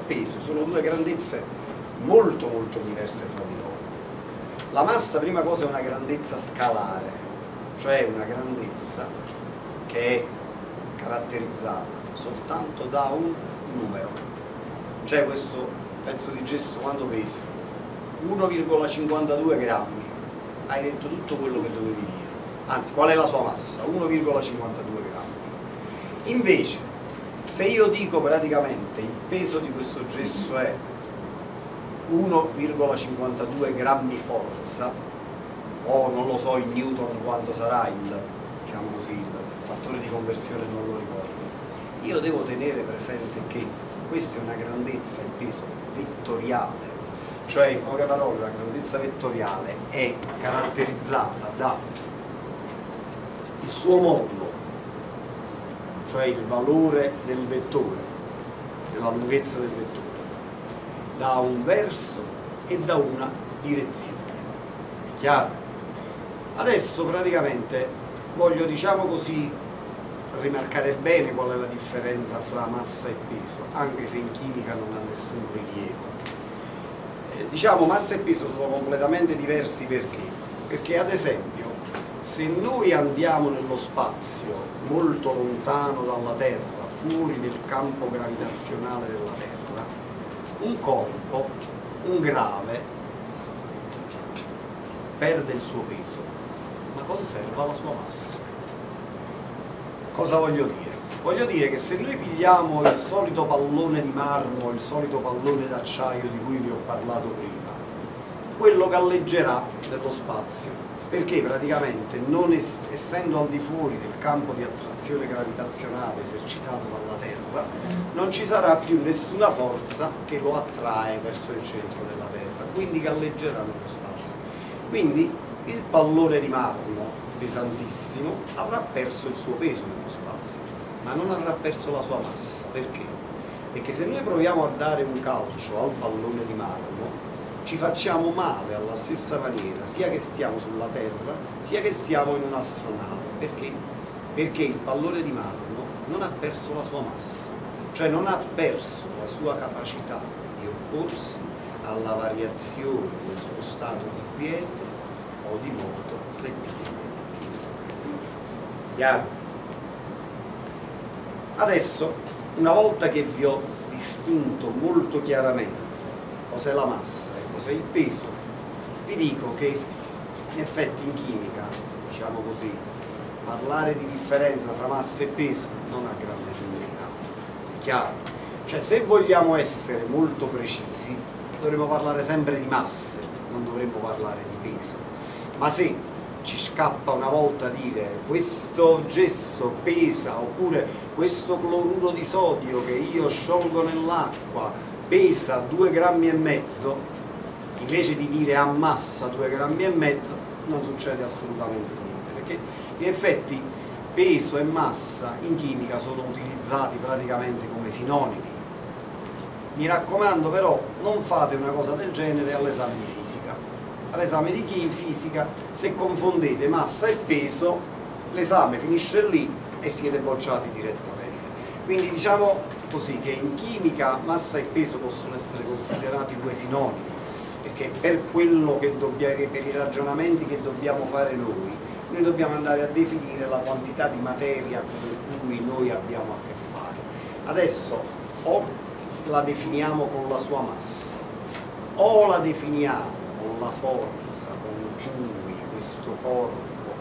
peso sono due grandezze molto molto diverse tra di loro. La massa, prima cosa, è una grandezza scalare, cioè una grandezza che è caratterizzata soltanto da un numero. Cioè questo pezzo di gesso quanto pesa? 1,52 grammi. Hai detto tutto quello che dovevi dire, anzi, qual è la sua massa? 1,52 grammi. Invece, se io dico praticamente il peso di questo gesso è 1,52 grammi forza, o non lo so in newton quanto sarà il, diciamo così, il fattore di conversione, non lo ricordo, io devo tenere presente che questa è una grandezza, il peso vettoriale, Cioè, in poche parole, la grandezza vettoriale è caratterizzata da il suo modulo, cioè il valore del vettore, della lunghezza del vettore, da un verso e da una direzione. È chiaro? Adesso praticamente voglio, diciamo così, rimarcare bene qual è la differenza fra massa e peso, anche se in chimica non ha nessun rilievo. Diciamo, massa e peso sono completamente diversi perché? Perché ad esempio se noi andiamo nello spazio molto lontano dalla Terra, fuori del campo gravitazionale della Terra, un corpo, un grave, perde il suo peso ma conserva la sua massa. Cosa voglio dire? Voglio dire che se noi pigliamo il solito pallone di marmo, il solito pallone d'acciaio di cui vi ho parlato prima, quello galleggerà nello spazio, perché praticamente non essendo al di fuori del campo di attrazione gravitazionale esercitato dalla Terra, non ci sarà più nessuna forza che lo attrae verso il centro della Terra, quindi galleggerà nello spazio. Quindi il pallone di marmo pesantissimo avrà perso il suo peso nello spazio, ma non avrà perso la sua massa. Perché? Perché se noi proviamo a dare un calcio al pallone di marmo ci facciamo male alla stessa maniera, sia che stiamo sulla Terra sia che stiamo in un'astronave. Perché? Perché il pallone di marmo non ha perso la sua massa, cioè non ha perso la sua capacità di opporsi alla variazione del suo stato di quiete o di moto rettile. Chiaro? Adesso, una volta che vi ho distinto molto chiaramente cos'è la massa e cos'è il peso, vi dico che in effetti in chimica, diciamo così, parlare di differenza tra massa e peso non ha grande significato. È chiaro? Cioè, se vogliamo essere molto precisi dovremmo parlare sempre di masse, non dovremmo parlare di peso. Ma se ci scappa una volta dire questo gesso pesa, oppure questo cloruro di sodio che io sciolgo nell'acqua pesa 2,5 grammi, invece di dire ammassa 2,5 grammi, non succede assolutamente niente, perché in effetti peso e massa in chimica sono utilizzati praticamente come sinonimi. Mi raccomando però, non fate una cosa del genere all'esame di fisica. All'esame di fisica, se confondete massa e peso, l'esame finisce lì e siete bocciati direttamente. Quindi diciamo così che in chimica massa e peso possono essere considerati due sinonimi, perché per quello che dobbiamo, per i ragionamenti che dobbiamo fare noi dobbiamo andare a definire la quantità di materia con cui noi abbiamo a che fare. Adesso o la definiamo con la sua massa, o la definiamo con la forza con cui questo corpo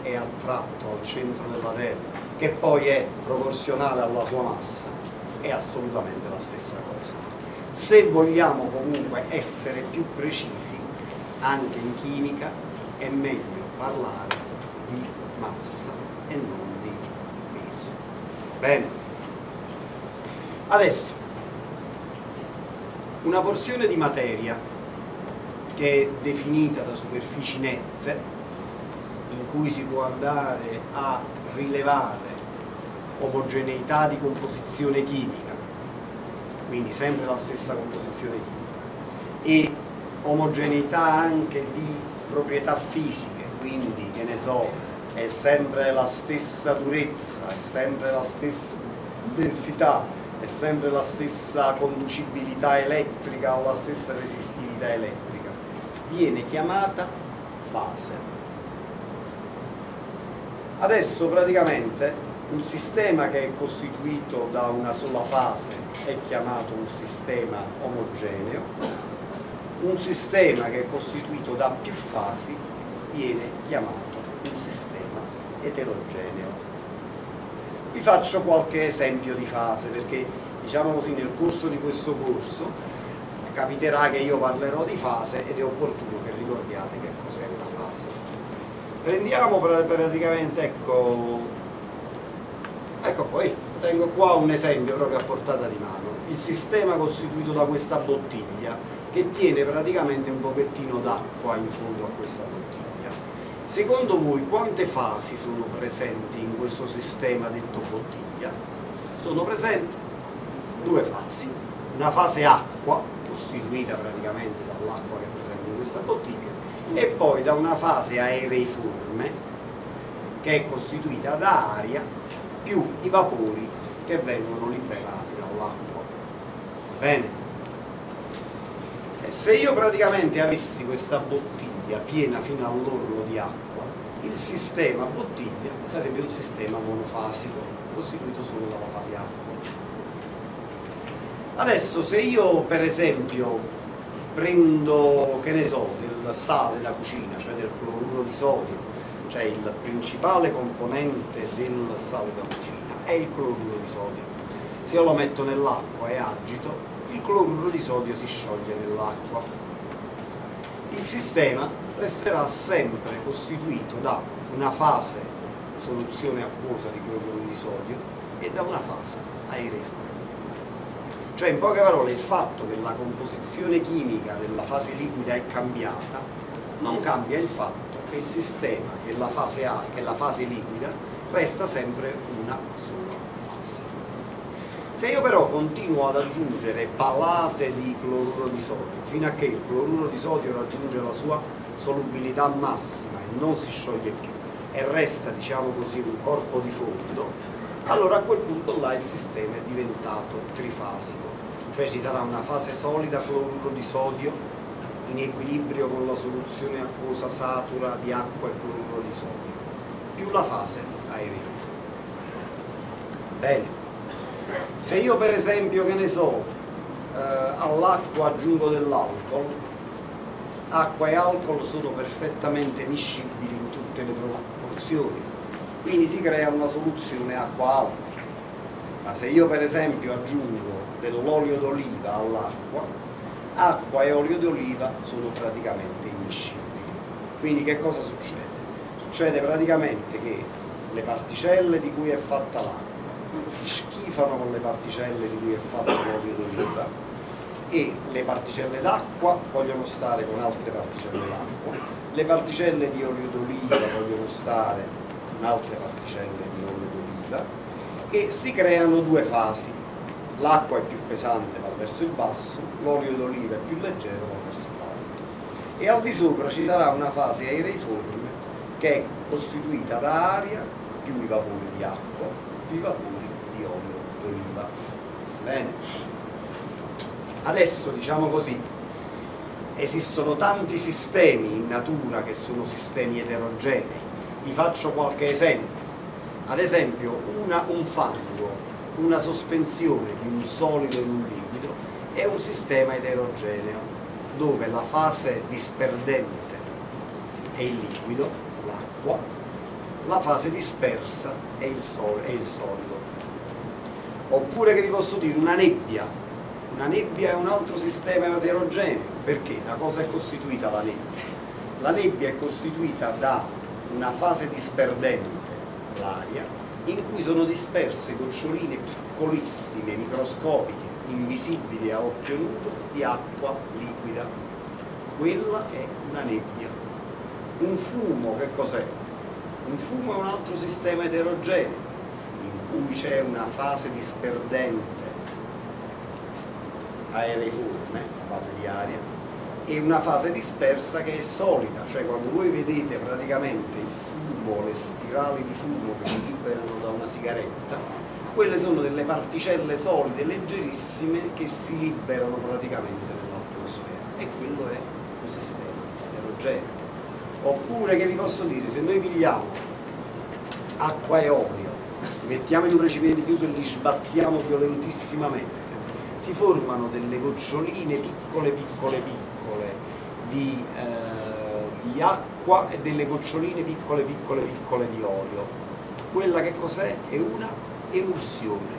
è attratto al centro della Terra, che poi è proporzionale alla sua massa, è assolutamente la stessa cosa. Se vogliamo comunque essere più precisi, anche in chimica, è meglio parlare di massa e non di peso. Bene? Adesso, una porzione di materia che è definita da superfici nette, in cui si può andare a rilevare omogeneità di composizione chimica, quindi sempre la stessa composizione chimica, e omogeneità anche di proprietà fisiche, quindi che ne so, è sempre la stessa durezza, è sempre la stessa densità, è sempre la stessa conducibilità elettrica o la stessa resistività elettrica. Viene chiamata fase. Adesso praticamente un sistema che è costituito da una sola fase è chiamato un sistema omogeneo, un sistema che è costituito da più fasi viene chiamato un sistema eterogeneo. Vi faccio qualche esempio di fase perché, diciamo così, nel corso di questo corso capiterà che io parlerò di fase ed è opportuno che ricordiate che cos'è una fase. Prendiamo praticamente, ecco poi, tengo qua un esempio proprio a portata di mano, il sistema costituito da questa bottiglia che tiene praticamente un pochettino d'acqua in fondo a questa bottiglia. Secondo voi quante fasi sono presenti in questo sistema detto bottiglia? Sono presenti due fasi, una fase acqua, costituita praticamente dall'acqua che è presente in questa bottiglia, e poi da una fase aereiforme, che è costituita da aria più i vapori che vengono liberati dall'acqua. Va bene? Se io praticamente avessi questa bottiglia piena fino all'orlo di acqua, il sistema bottiglia sarebbe un sistema monofasico, costituito solo dalla fase acqua. Adesso se io per esempio prendo, che ne so, del sale da cucina, cioè del cloruro di sodio, cioè il principale componente del sale da cucina è il cloruro di sodio. Se io lo metto nell'acqua e agito, il cloruro di sodio si scioglie nell'acqua. Il sistema resterà sempre costituito da una fase soluzione acquosa di cloruro di sodio e da una fase aereiforme. Cioè, in poche parole, il fatto che la composizione chimica della fase liquida è cambiata non cambia il fatto che il sistema, che la fase A, che la fase liquida, resta sempre una sola fase. Se io però continuo ad aggiungere palate di cloruro di sodio fino a che il cloruro di sodio raggiunge la sua solubilità massima e non si scioglie più e resta, diciamo così, un corpo di fondo, allora a quel punto là il sistema è diventato trifasico, cioè ci sarà una fase solida cloruro di sodio in equilibrio con la soluzione acquosa satura di acqua e cloruro di sodio, più la fase aerea. Bene. Se io per esempio, che ne so, all'acqua aggiungo dell'alcol, acqua e alcol sono perfettamente miscibili in tutte le proporzioni, quindi si crea una soluzione acqua-alcol. Ma se io per esempio aggiungo dell'olio d'oliva all'acqua, acqua e olio d'oliva sono praticamente immiscibili. Quindi che cosa succede? Succede praticamente che le particelle di cui è fatta l'acqua si schifano con le particelle di cui è fatto l'olio d'oliva e le particelle d'acqua vogliono stare con altre particelle d'acqua, le particelle di olio d'oliva vogliono stare con altre particelle di olio d'oliva e si creano due fasi: l'acqua è più pesante, va verso il basso, l'olio d'oliva è più leggero, va verso l'alto, e al di sopra ci sarà una fase aereiforme che è costituita da aria più i vapori di acqua più i vapori di olio d'oliva. Bene. Adesso, diciamo così, esistono tanti sistemi in natura che sono sistemi eterogenei. Vi faccio qualche esempio. Ad esempio un fango, una sospensione di un solido e un liquido è un sistema eterogeneo dove la fase disperdente è il liquido, l'acqua, la fase dispersa è il solido. Oppure, che vi posso dire, una nebbia. Una nebbia è un altro sistema eterogeneo. Perché? Da cosa è costituita la nebbia? La nebbia è costituita da una fase disperdente, l'aria, in cui sono disperse goccioline piccolissime, microscopiche, invisibili a occhio nudo, di acqua liquida. Quella è una nebbia. Un fumo, che cos'è? Un fumo è un altro sistema eterogeneo, in cui c'è una fase disperdente aereiforme, la fase di aria, e una fase dispersa che è solida, cioè quando voi vedete praticamente il fumo, le spirali di fumo che si liberano da una sigaretta, quelle sono delle particelle solide, leggerissime, che si liberano praticamente nell'atmosfera, e quello è un sistema eterogeneo. Oppure, che vi posso dire, se noi pigliamo acqua e olio, mettiamo in un recipiente chiuso e li sbattiamo violentissimamente, si formano delle goccioline piccole di acqua e delle goccioline piccole di olio. Quella che cos'è? È una emulsione,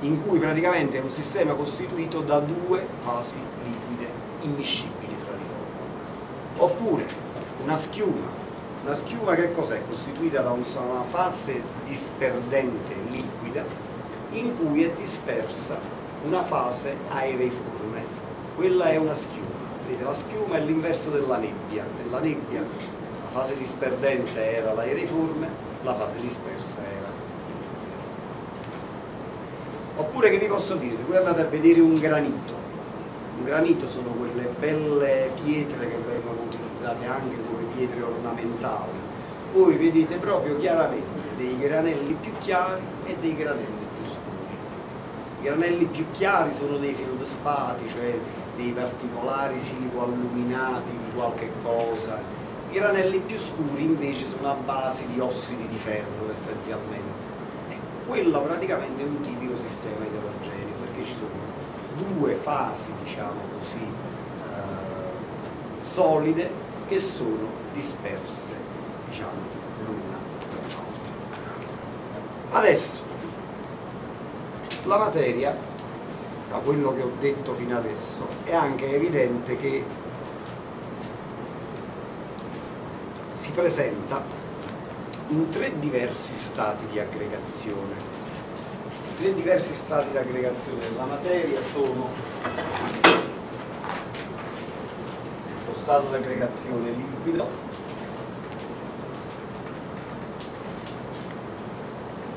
in cui praticamente è un sistema costituito da due fasi liquide immiscibili fra di loro. Oppure una schiuma. La schiuma che cos'è? Costituita da una fase disperdente liquida in cui è dispersa una fase aereiforme, quella è una schiuma. Vedete, la schiuma è l'inverso della nebbia. Nella nebbia la fase disperdente era l'aeriforme, la fase dispersa era il liquido. Oppure che vi posso dire, se voi andate a vedere un granito, un granito sono quelle belle pietre che vengono utilizzate anche come pietre ornamentali, voi vedete proprio chiaramente dei granelli più chiari e dei granelli più scuri. I granelli più chiari sono dei feldspati, cioè dei particolari silicoalluminati di qualche cosa. I granelli più scuri invece sono a base di ossidi di ferro essenzialmente. Ecco, quello praticamente è un tipico sistema eterogeneo, perché ci sono due fasi, diciamo così, solide, che sono disperse, diciamo, l'una dall'altra. Adesso, la materia, da quello che ho detto fino adesso, è anche evidente che si presenta in tre diversi stati di aggregazione. I tre diversi stati di aggregazione della materia sono lo stato di aggregazione liquido,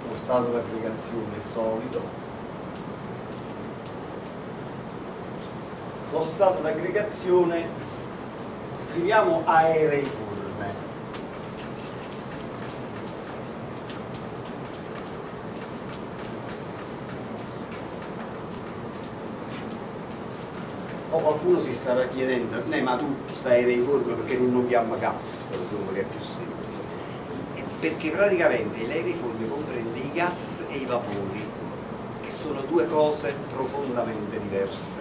lo stato di aggregazione solido, lo stato di aggregazione, scriviamo aereiforme. Qualcuno si starà chiedendo, ma tu stai aereiforme perché non lo chiama gas, insomma, che è più semplice. Perché praticamente l'aereiforme comprende i gas e i vapori, che sono due cose profondamente diverse.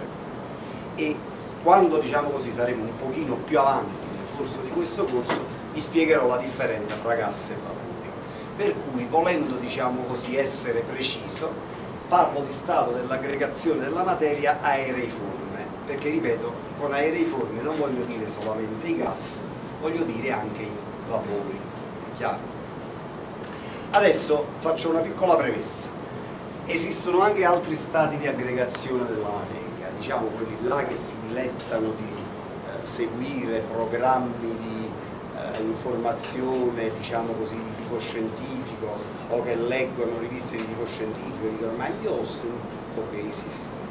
E quando, diciamo così, saremo un pochino più avanti nel corso di questo corso, vi spiegherò la differenza tra gas e vapori. Per cui, volendo, diciamo così, essere preciso, parlo di stato dell'aggregazione della materia aereiforme. Perché, ripeto, con aereiforme non voglio dire solamente i gas, voglio dire anche i vapori, è chiaro? Adesso faccio una piccola premessa. Esistono anche altri stati di aggregazione della materia, diciamo quelli là che si dilettano di seguire programmi di informazione, diciamo così, di tipo scientifico, o che leggono riviste di tipo scientifico e dicono: ma io ho sentito che esiste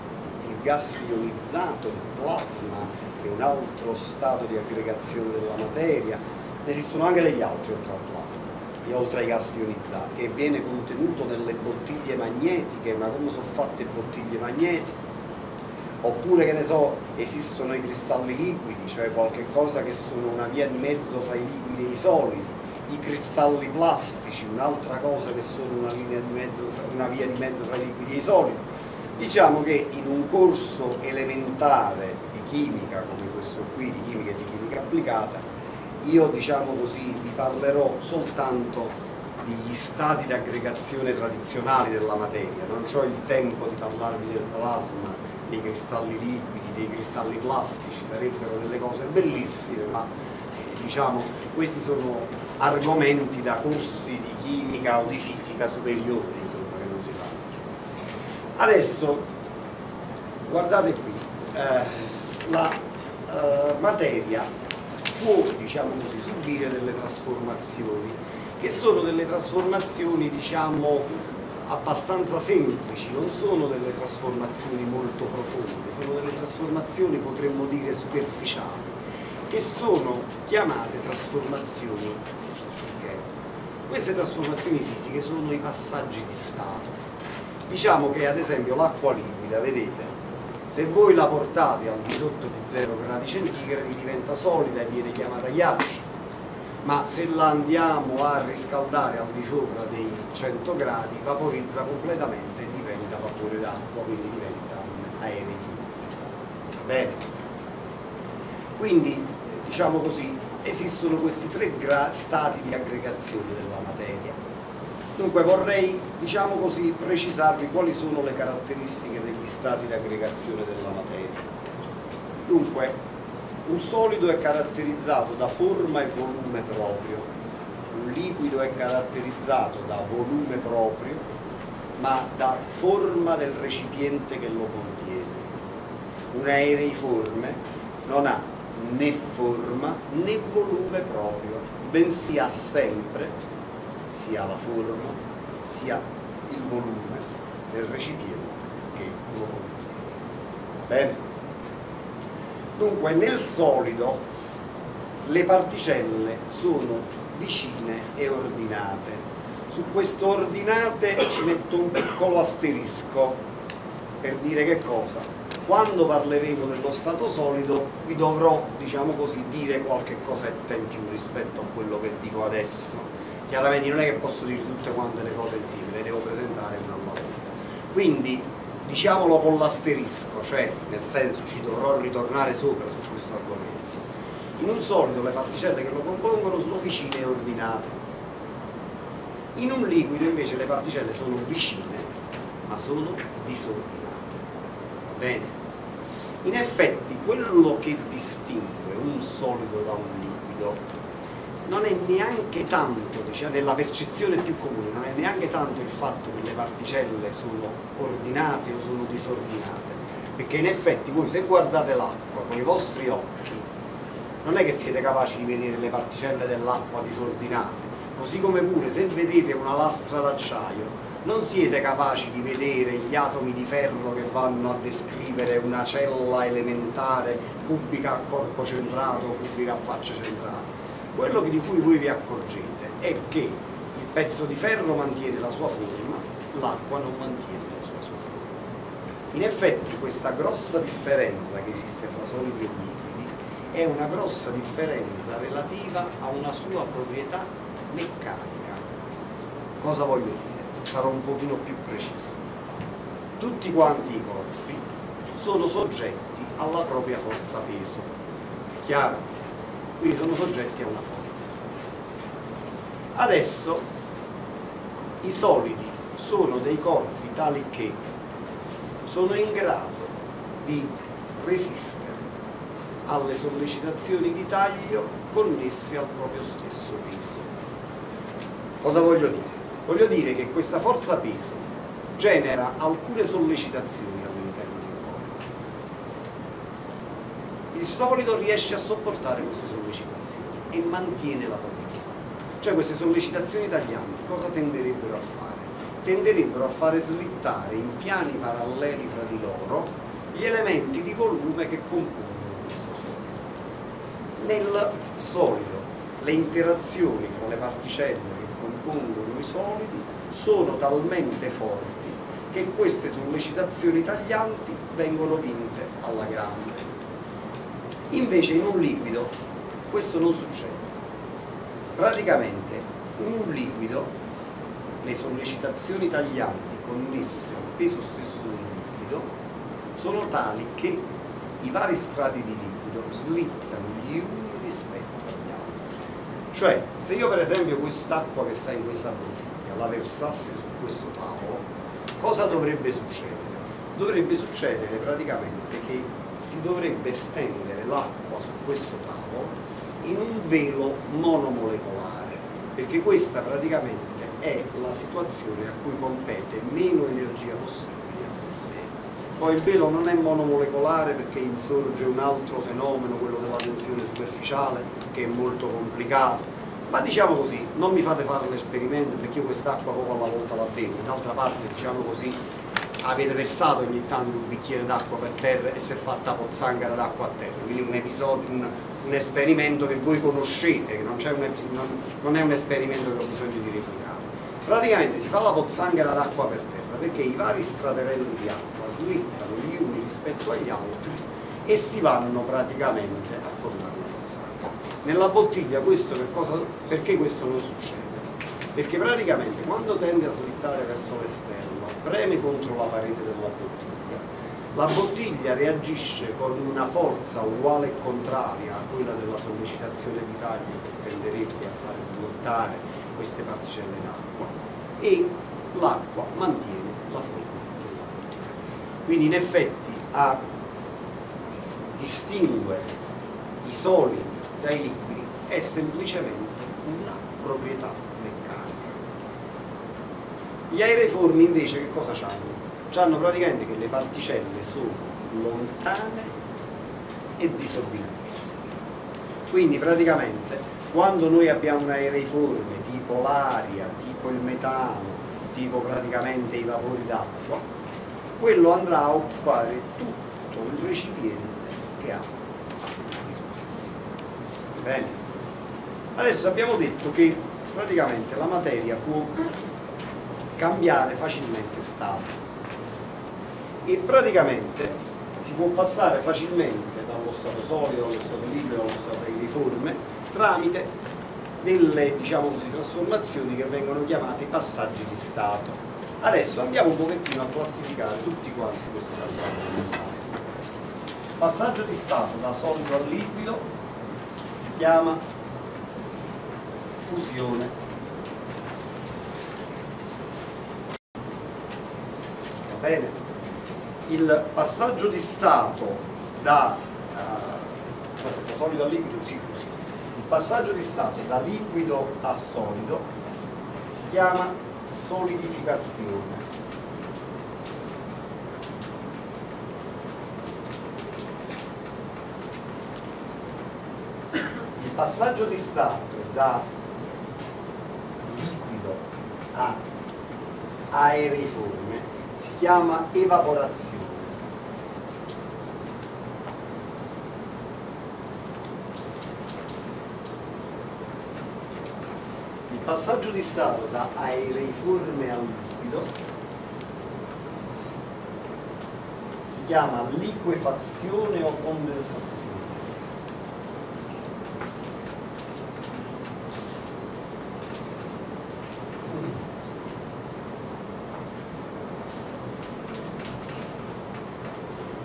gas ionizzato, il plasma, che è un altro stato di aggregazione della materia. Esistono anche degli altri oltre al plasma e oltre ai gas ionizzati, che viene contenuto nelle bottiglie magnetiche. Ma come sono fatte bottiglie magnetiche? Oppure, che ne so, esistono i cristalli liquidi, cioè qualche cosa che sono una via di mezzo fra i liquidi e i solidi, i cristalli plastici, un'altra cosa che sono una via di mezzo fra i liquidi e i solidi. Diciamo che in un corso elementare di chimica, come questo qui, di chimica e di chimica applicata, io, diciamo così, vi parlerò soltanto degli stati di aggregazione tradizionali della materia. Non ho il tempo di parlarvi del plasma, dei cristalli liquidi, dei cristalli plastici, sarebbero delle cose bellissime, ma diciamo questi sono argomenti da corsi di chimica o di fisica superiore, insomma. Adesso, guardate qui, la materia può, diciamo così, subire delle trasformazioni, che sono delle trasformazioni, diciamo, abbastanza semplici, non sono delle trasformazioni molto profonde, sono delle trasformazioni, potremmo dire, superficiali, che sono chiamate trasformazioni fisiche. Queste trasformazioni fisiche sono i passaggi di stato. Diciamo che, ad esempio, l'acqua liquida, vedete, se voi la portate al di sotto di 0 gradi centigradi diventa solida e viene chiamata ghiaccio, ma se la andiamo a riscaldare al di sopra dei 100 gradi vaporizza completamente e diventa vapore d'acqua, quindi diventa aereiforme. Va bene? Quindi, diciamo così, esistono questi tre stati di aggregazione della materia. Dunque vorrei, diciamo così, precisarvi quali sono le caratteristiche degli stati di aggregazione della materia. Dunque, un solido è caratterizzato da forma e volume proprio, un liquido è caratterizzato da volume proprio, ma da forma del recipiente che lo contiene. un'aereiforme non ha né forma né volume proprio, bensì ha sempre sia la forma sia il volume del recipiente che lo contiene. Bene? Dunque nel solido le particelle sono vicine e ordinate. Su questo ordinate ci metto un piccolo asterisco per dire che cosa? Quando parleremo dello stato solido vi dovrò, diciamo così, dire qualche cosetta in più rispetto a quello che dico adesso. Chiaramente non è che posso dire tutte quante le cose insieme, le devo presentare una alla volta. Quindi diciamolo con l'asterisco, cioè nel senso ci dovrò ritornare sopra su questo argomento. In un solido le particelle che lo compongono sono vicine e ordinate. In un liquido invece le particelle sono vicine, ma sono disordinate. Va bene? In effetti quello che distingue un solido da un liquido non è neanche tanto, diciamo, nella percezione più comune, non è neanche tanto il fatto che le particelle sono ordinate o sono disordinate, perché in effetti voi se guardate l'acqua con i vostri occhi non è che siete capaci di vedere le particelle dell'acqua disordinate, così come pure se vedete una lastra d'acciaio non siete capaci di vedere gli atomi di ferro che vanno a descrivere una cella elementare cubica a corpo centrato o cubica a faccia centrata. Quello di cui voi vi accorgete è che il pezzo di ferro mantiene la sua forma, l'acqua non mantiene la sua forma. In effetti questa grossa differenza che esiste tra solidi e liquidi è una grossa differenza relativa a una sua proprietà meccanica. Cosa voglio dire? Sarò un pochino più preciso. Tutti quanti i corpi sono soggetti alla propria forza peso, è chiaro? Quindi sono soggetti a una forza. Adesso i solidi sono dei corpi tali che sono in grado di resistere alle sollecitazioni di taglio connesse al proprio stesso peso. Cosa voglio dire? Voglio dire che questa forza peso genera alcune sollecitazioni all'interno del corpo. Il solido riesce a sopportare queste sollecitazioni e mantiene la propria forma. Cioè queste sollecitazioni taglianti cosa tenderebbero a fare? Tenderebbero a fare slittare in piani paralleli fra di loro gli elementi di volume che compongono questo solido. Nel solido le interazioni fra le particelle che compongono i solidi sono talmente forti che queste sollecitazioni taglianti vengono vinte alla grande. Invece in un liquido questo non succede. Praticamente in un liquido le sollecitazioni taglianti connesse al peso stesso del liquido sono tali che i vari strati di liquido slittano gli uni rispetto agli altri. Cioè, se io per esempio quest'acqua che sta in questa bottiglia la versassi su questo tavolo, cosa dovrebbe succedere? Dovrebbe succedere praticamente che si dovrebbe stendere l'acqua su questo tavolo in un velo monomolecolare, perché questa praticamente è la situazione a cui compete meno energia possibile al sistema. Poi il velo non è monomolecolare perché insorge un altro fenomeno, quello della tensione superficiale, che è molto complicato, ma diciamo così, non mi fate fare l'esperimento perché io quest'acqua poco alla volta la bevo. D'altra parte, diciamo così, avete versato ogni tanto un bicchiere d'acqua per terra e si è fatta pozzanghera d'acqua a terra, quindi un episodio, un esperimento che voi conoscete, che non è un esperimento che ho bisogno di replicare. Praticamente si fa la pozzanghera d'acqua per terra perché i vari straterelli di acqua slittano gli uni rispetto agli altri e si vanno praticamente a formare una pozzanghera. Nella bottiglia questo perché questo non succede? Perché praticamente quando tende a slittare verso l'esterno preme contro la parete della bottiglia, la bottiglia reagisce con una forza uguale e contraria a quella della sollecitazione di taglio che tenderebbe a far slittare queste particelle d'acqua e l'acqua mantiene la forma. Quindi in effetti a distinguere i solidi dai liquidi è semplicemente una proprietà meccanica. Gli aereiformi invece che cosa hanno? Hanno praticamente che le particelle sono lontane e disordinatissime. Quindi praticamente quando noi abbiamo un'aereiforme tipo l'aria, tipo il metano, tipo praticamente i vapori d'acqua, quello andrà a occupare tutto il recipiente che ha a disposizione. Bene, adesso abbiamo detto che praticamente la materia può cambiare facilmente stato e praticamente si può passare facilmente dallo stato solido allo stato libero allo stato aeriforme tramite delle, diciamo così, trasformazioni che vengono chiamate passaggi di stato. Adesso andiamo un pochettino a classificare tutti quanti questi passaggi di stato. Passaggio di stato da solido a liquido si chiama fusione. Va bene? Il passaggio di stato da solido a liquido si fusiona. Il passaggio di stato da liquido a solido si chiama solidificazione. Il passaggio di stato da liquido a aeriforme si chiama evaporazione. Il passaggio di stato da aereiforme al liquido si chiama liquefazione o condensazione.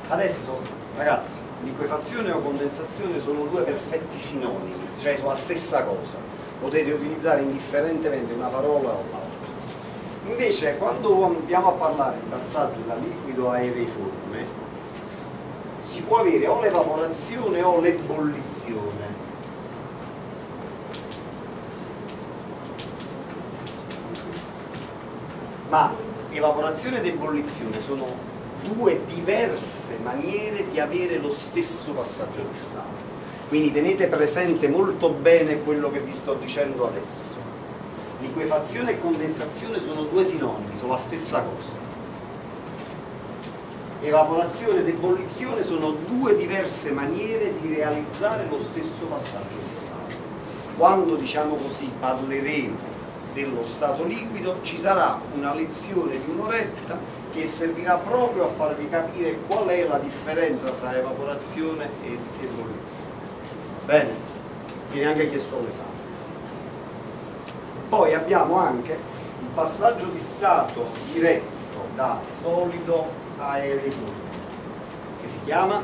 Adesso, ragazzi, liquefazione o condensazione sono due perfetti sinonimi, cioè sono la stessa cosa. Potete utilizzare indifferentemente una parola o l'altra. Invece quando andiamo a parlare di passaggio da liquido a aereiforme si può avere o l'evaporazione o l'ebollizione. Ma evaporazione ed ebollizione sono due diverse maniere di avere lo stesso passaggio di stato. Quindi tenete presente molto bene quello che vi sto dicendo adesso. Liquefazione e condensazione sono due sinonimi, sono la stessa cosa. Evaporazione ed ebollizione sono due diverse maniere di realizzare lo stesso passaggio di stato. Quando, diciamo così, parleremo dello stato liquido ci sarà una lezione di un'oretta che servirà proprio a farvi capire qual è la differenza tra evaporazione ed ebollizione. Bene, viene anche chiesto l'esame. Poi abbiamo anche il passaggio di stato diretto da solido a aeriforme, che si chiama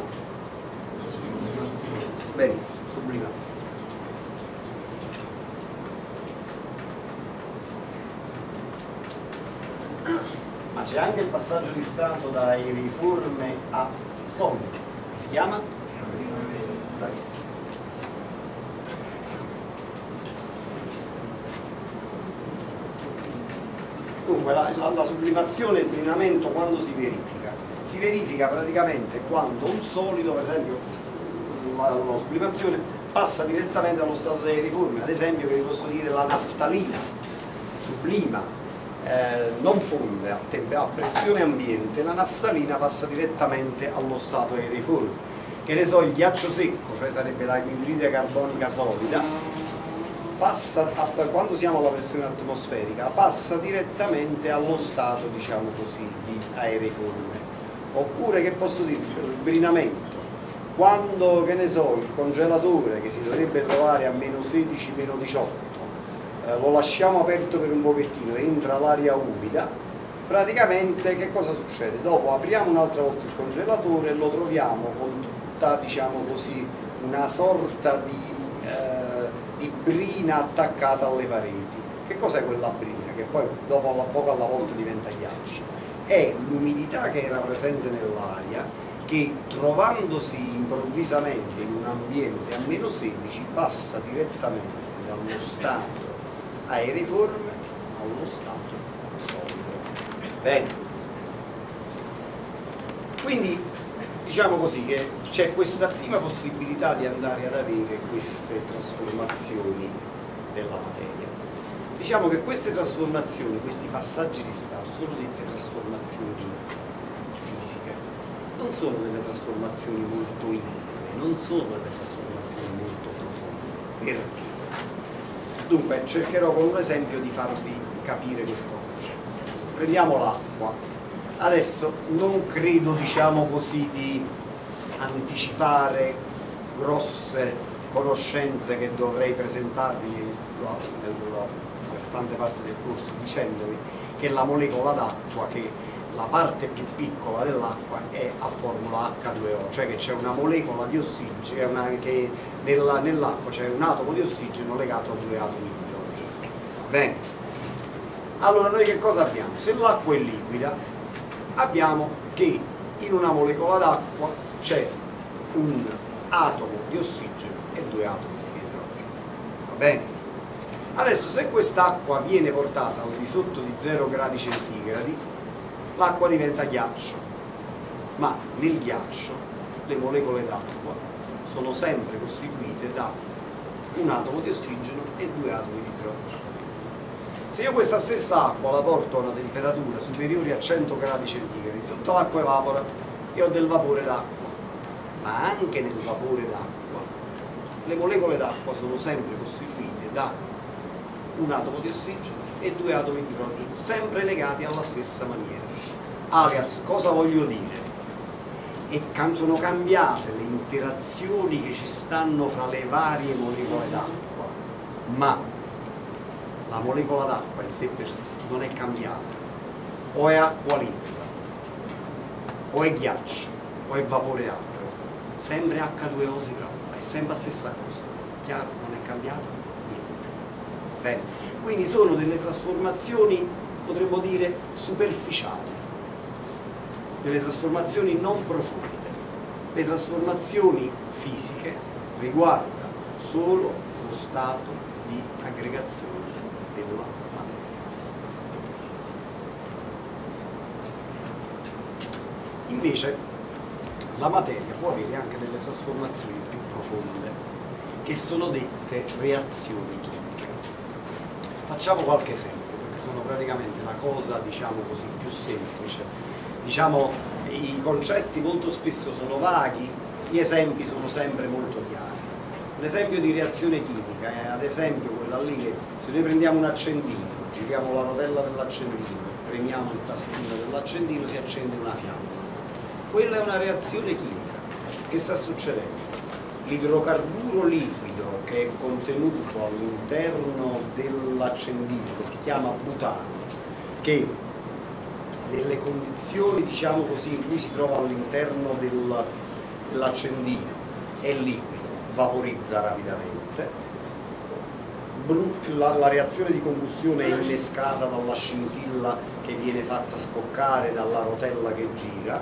sublimazione. Benissimo, sublimazione. Ma c'è anche il passaggio di stato da aeriforme a solido, che si chiama? Bravissimo. Dunque la sublimazione e il brinamento quando si verifica? Si verifica praticamente quando un solido, per esempio la sublimazione, passa direttamente allo stato di aeriforme, ad esempio che vi posso dire la naftalina sublima, non fonde a pressione ambiente, la naftalina passa direttamente allo stato aeriforme. Che ne so, il ghiaccio secco, cioè sarebbe la anidride carbonica solida, passa, quando siamo alla pressione atmosferica, passa direttamente allo stato, diciamo così, di aeriforme. Oppure, che posso dire, il brinamento. Quando, che ne so, il congelatore che si dovrebbe trovare a -16, -18, lo lasciamo aperto per un pochettino, entra l'aria umida, praticamente che cosa succede? Dopo apriamo un'altra volta il congelatore e lo troviamo con tutta, diciamo così, una sorta di brina attaccata alle pareti. Che cos'è quella brina? Che poi dopo poco alla volta diventa ghiaccio. È l'umidità che era presente nell'aria che, trovandosi improvvisamente in un ambiente a -16, passa direttamente dallo stato aeriforme allo stato solido. Bene. Quindi diciamo così che c'è questa prima possibilità di andare ad avere queste trasformazioni della materia. Diciamo che queste trasformazioni, questi passaggi di stato, sono dette trasformazioni fisiche, non sono delle trasformazioni molto intime, non sono delle trasformazioni molto profonde. Perché? Dunque cercherò con un esempio di farvi capire questo concetto. Prendiamo l'acqua. Adesso non credo, diciamo così, di anticipare grosse conoscenze che dovrei presentarvi nella restante parte del corso, dicendovi che la molecola d'acqua, che la parte più piccola dell'acqua, è a formula H2O, cioè che c'è una molecola di ossigeno, che nell'acqua c'è un atomo di ossigeno legato a due atomi di idrogeno. Bene, allora noi che cosa abbiamo? Se l'acqua è liquida, abbiamo che in una molecola d'acqua c'è un atomo di ossigeno e due atomi di idrogeno. Va bene? Adesso se quest'acqua viene portata al di sotto di 0 gradi centigradi, l'acqua diventa ghiaccio, ma nel ghiaccio le molecole d'acqua sono sempre costituite da un atomo di ossigeno e due atomi di idrogeno. Se io questa stessa acqua la porto a una temperatura superiore a 100 gradi centigradi, tutta l'acqua evapora e ho del vapore d'acqua, ma anche nel vapore d'acqua le molecole d'acqua sono sempre costituite da un atomo di ossigeno e due atomi di idrogeno, sempre legati alla stessa maniera. Alias, cosa voglio dire? E sono cambiate le interazioni che ci stanno fra le varie molecole d'acqua, ma la molecola d'acqua in sé per sé non è cambiata. O è acqua liquida, o è ghiaccio, o è vapore acqueo. Sempre H2O si tratta, è sempre la stessa cosa. Chiaro? Non è cambiato niente. Bene. Quindi sono delle trasformazioni, potremmo dire, superficiali, delle trasformazioni non profonde. Le trasformazioni fisiche riguardano solo lo stato di aggregazione della materia. Invece la materia può avere anche delle trasformazioni più profonde, che sono dette reazioni chimiche. Facciamo qualche esempio, perché sono praticamente la cosa, diciamo così, più semplice. Diciamo, i concetti molto spesso sono vaghi, gli esempi sono sempre molto chiari. Un esempio di reazione chimica è ad esempio quella lì che se noi prendiamo un accendino, giriamo la rotella dell'accendino e premiamo il tastino dell'accendino, si accende una fiamma. Quella è una reazione chimica. Che sta succedendo? L'idrocarburo liquido che è contenuto all'interno dell'accendino, che si chiama butano, che nelle condizioni, diciamo così, in cui si trova all'interno dell'accendino è liquido, vaporizza rapidamente, la reazione di combustione è innescata dalla scintilla che viene fatta scoccare dalla rotella che gira,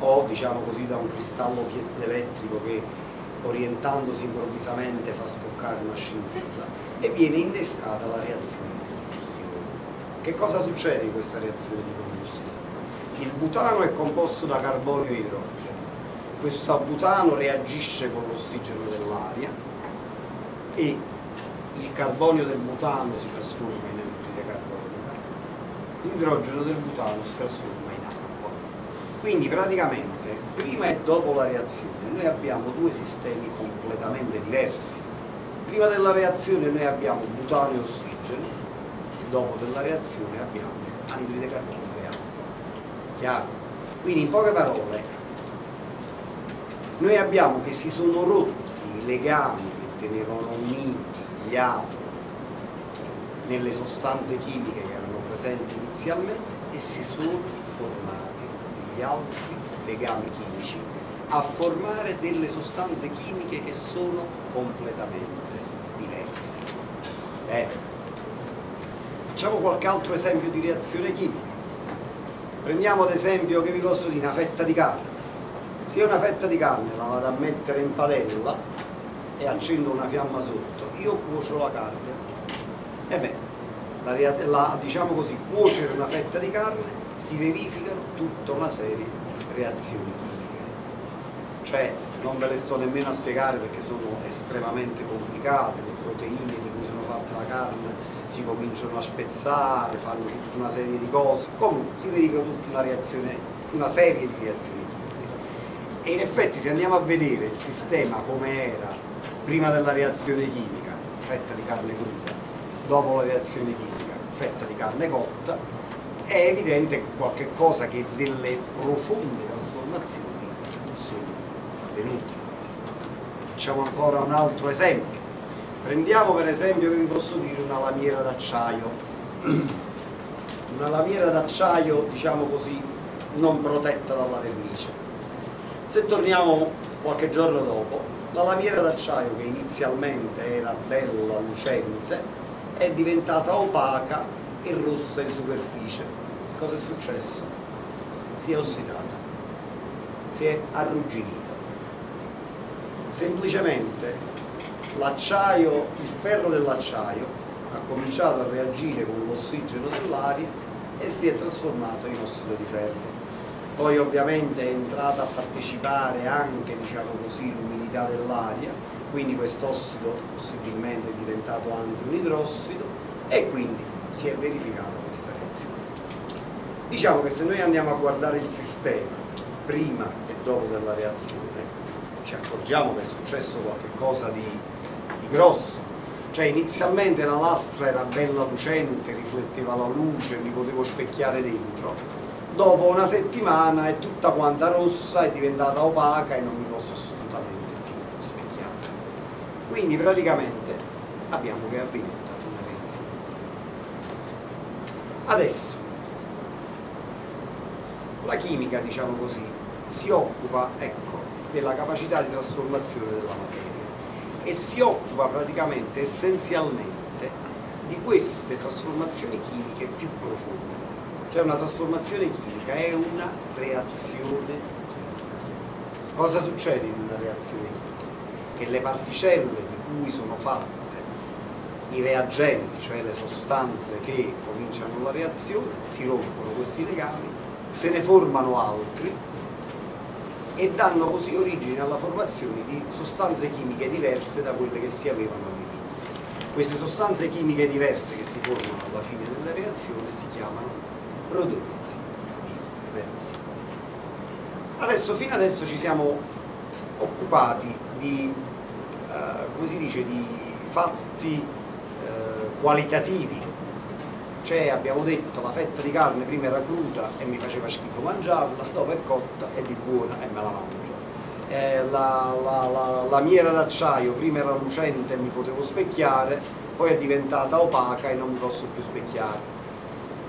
o diciamo così da un cristallo piezoelettrico che orientandosi improvvisamente fa scoccare una scintilla e viene innescata la reazione di combustione. Che cosa succede in questa reazione di combustione? Il butano è composto da carbonio e idrogeno. Questo butano reagisce con l'ossigeno dell'aria e il carbonio del butano si trasforma in anidride carbonica, l'idrogeno del butano si trasforma in acqua. Quindi praticamente prima e dopo la reazione noi abbiamo due sistemi completamente diversi. Prima della reazione noi abbiamo butano e ossigeno, dopo della reazione abbiamo anidride carbonica e acqua. Chiaro? Quindi in poche parole noi abbiamo che si sono rotti i legami che tenevano uniti gli atomi nelle sostanze chimiche che erano presenti inizialmente e si sono formati degli altri legami chimici a formare delle sostanze chimiche che sono completamente diverse. Facciamo qualche altro esempio di reazione chimica. Prendiamo ad esempio, che vi posso dire, una fetta di carne. Se io una fetta di carne la vado a mettere in padella e accendo una fiamma sotto, io cuocio la carne. Diciamo così, cuocere una fetta di carne si verificano tutta una serie di reazioni chimiche cioè non ve le sto nemmeno a spiegare perché sono estremamente complicate, le proteine di cui sono fatta la carne si cominciano a spezzare, fanno tutta una serie di cose, comunque si verifica tutta una reazione, una serie di reazioni chimiche. E in effetti se andiamo a vedere il sistema come era prima della reazione chimica, fetta di carne cruda, dopo la reazione chimica, fetta di carne cotta, è evidente qualche cosa che delle profonde trasformazioni sono avvenute. Facciamo ancora un altro esempio. Prendiamo per esempio, vi posso dire, una lamiera d'acciaio, diciamo così non protetta dalla vernice. Se torniamo qualche giorno dopo, la lamiera d'acciaio che inizialmente era bella lucente è diventata opaca e rossa in superficie. Cosa è successo? Si è ossidata, si è arrugginita. Semplicemente l'acciaio, il ferro dell'acciaio ha cominciato a reagire con l'ossigeno dell'aria e si è trasformato in ossido di ferro. Poi ovviamente è entrata a partecipare anche, diciamo così, l'umidità dell'aria, quindi quest'ossido possibilmente è diventato anche un idrossido e quindi si è verificata questa reazione. Diciamo che se noi andiamo a guardare il sistema prima e dopo della reazione ci accorgiamo che è successo qualcosa di grosso, cioè inizialmente la lastra era bella lucente, rifletteva la luce, mi potevo specchiare dentro, dopo una settimana è tutta quanta rossa, è diventata opaca e non mi posso assolutamente più specchiare. Quindi praticamente abbiamo che è avvenuta una reazione. Adesso la chimica, diciamo così, si occupa, ecco, della capacità di trasformazione della materia e si occupa praticamente essenzialmente di queste trasformazioni chimiche più profonde. Cioè una trasformazione chimica è una reazione chimica. Cosa succede in una reazione chimica? Che le particelle di cui sono fatte i reagenti, cioè le sostanze che cominciano la reazione, si rompono questi legami, se ne formano altri e danno così origine alla formazione di sostanze chimiche diverse da quelle che si avevano all'inizio. Queste sostanze chimiche diverse che si formano alla fine della reazione si chiamano prodotti di reazione. Adesso, fino adesso ci siamo occupati di, come si dice, di fatti qualitativi, cioè abbiamo detto la fetta di carne prima era cruda e mi faceva schifo mangiarla, dopo è cotta, è di buona e me la mangio. La lamiera d'acciaio prima era lucente e mi potevo specchiare, poi è diventata opaca e non mi posso più specchiare.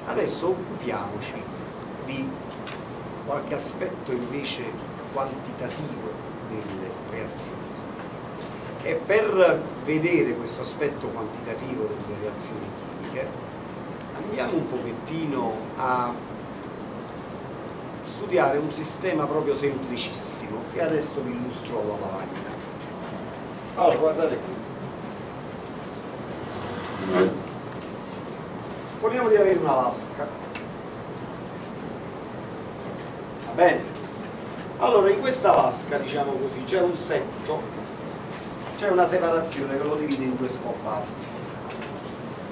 Adesso occupiamoci di qualche aspetto invece quantitativo delle reazioni. E per vedere questo aspetto quantitativo delle reazioni chimiche andiamo un pochettino a studiare un sistema proprio semplicissimo che adesso vi illustro alla lavagna. Allora, guardate qui. Supponiamo di avere una vasca. Va bene? Allora, in questa vasca, diciamo così, c'è un setto, c'è una separazione che lo divide in due scomparti.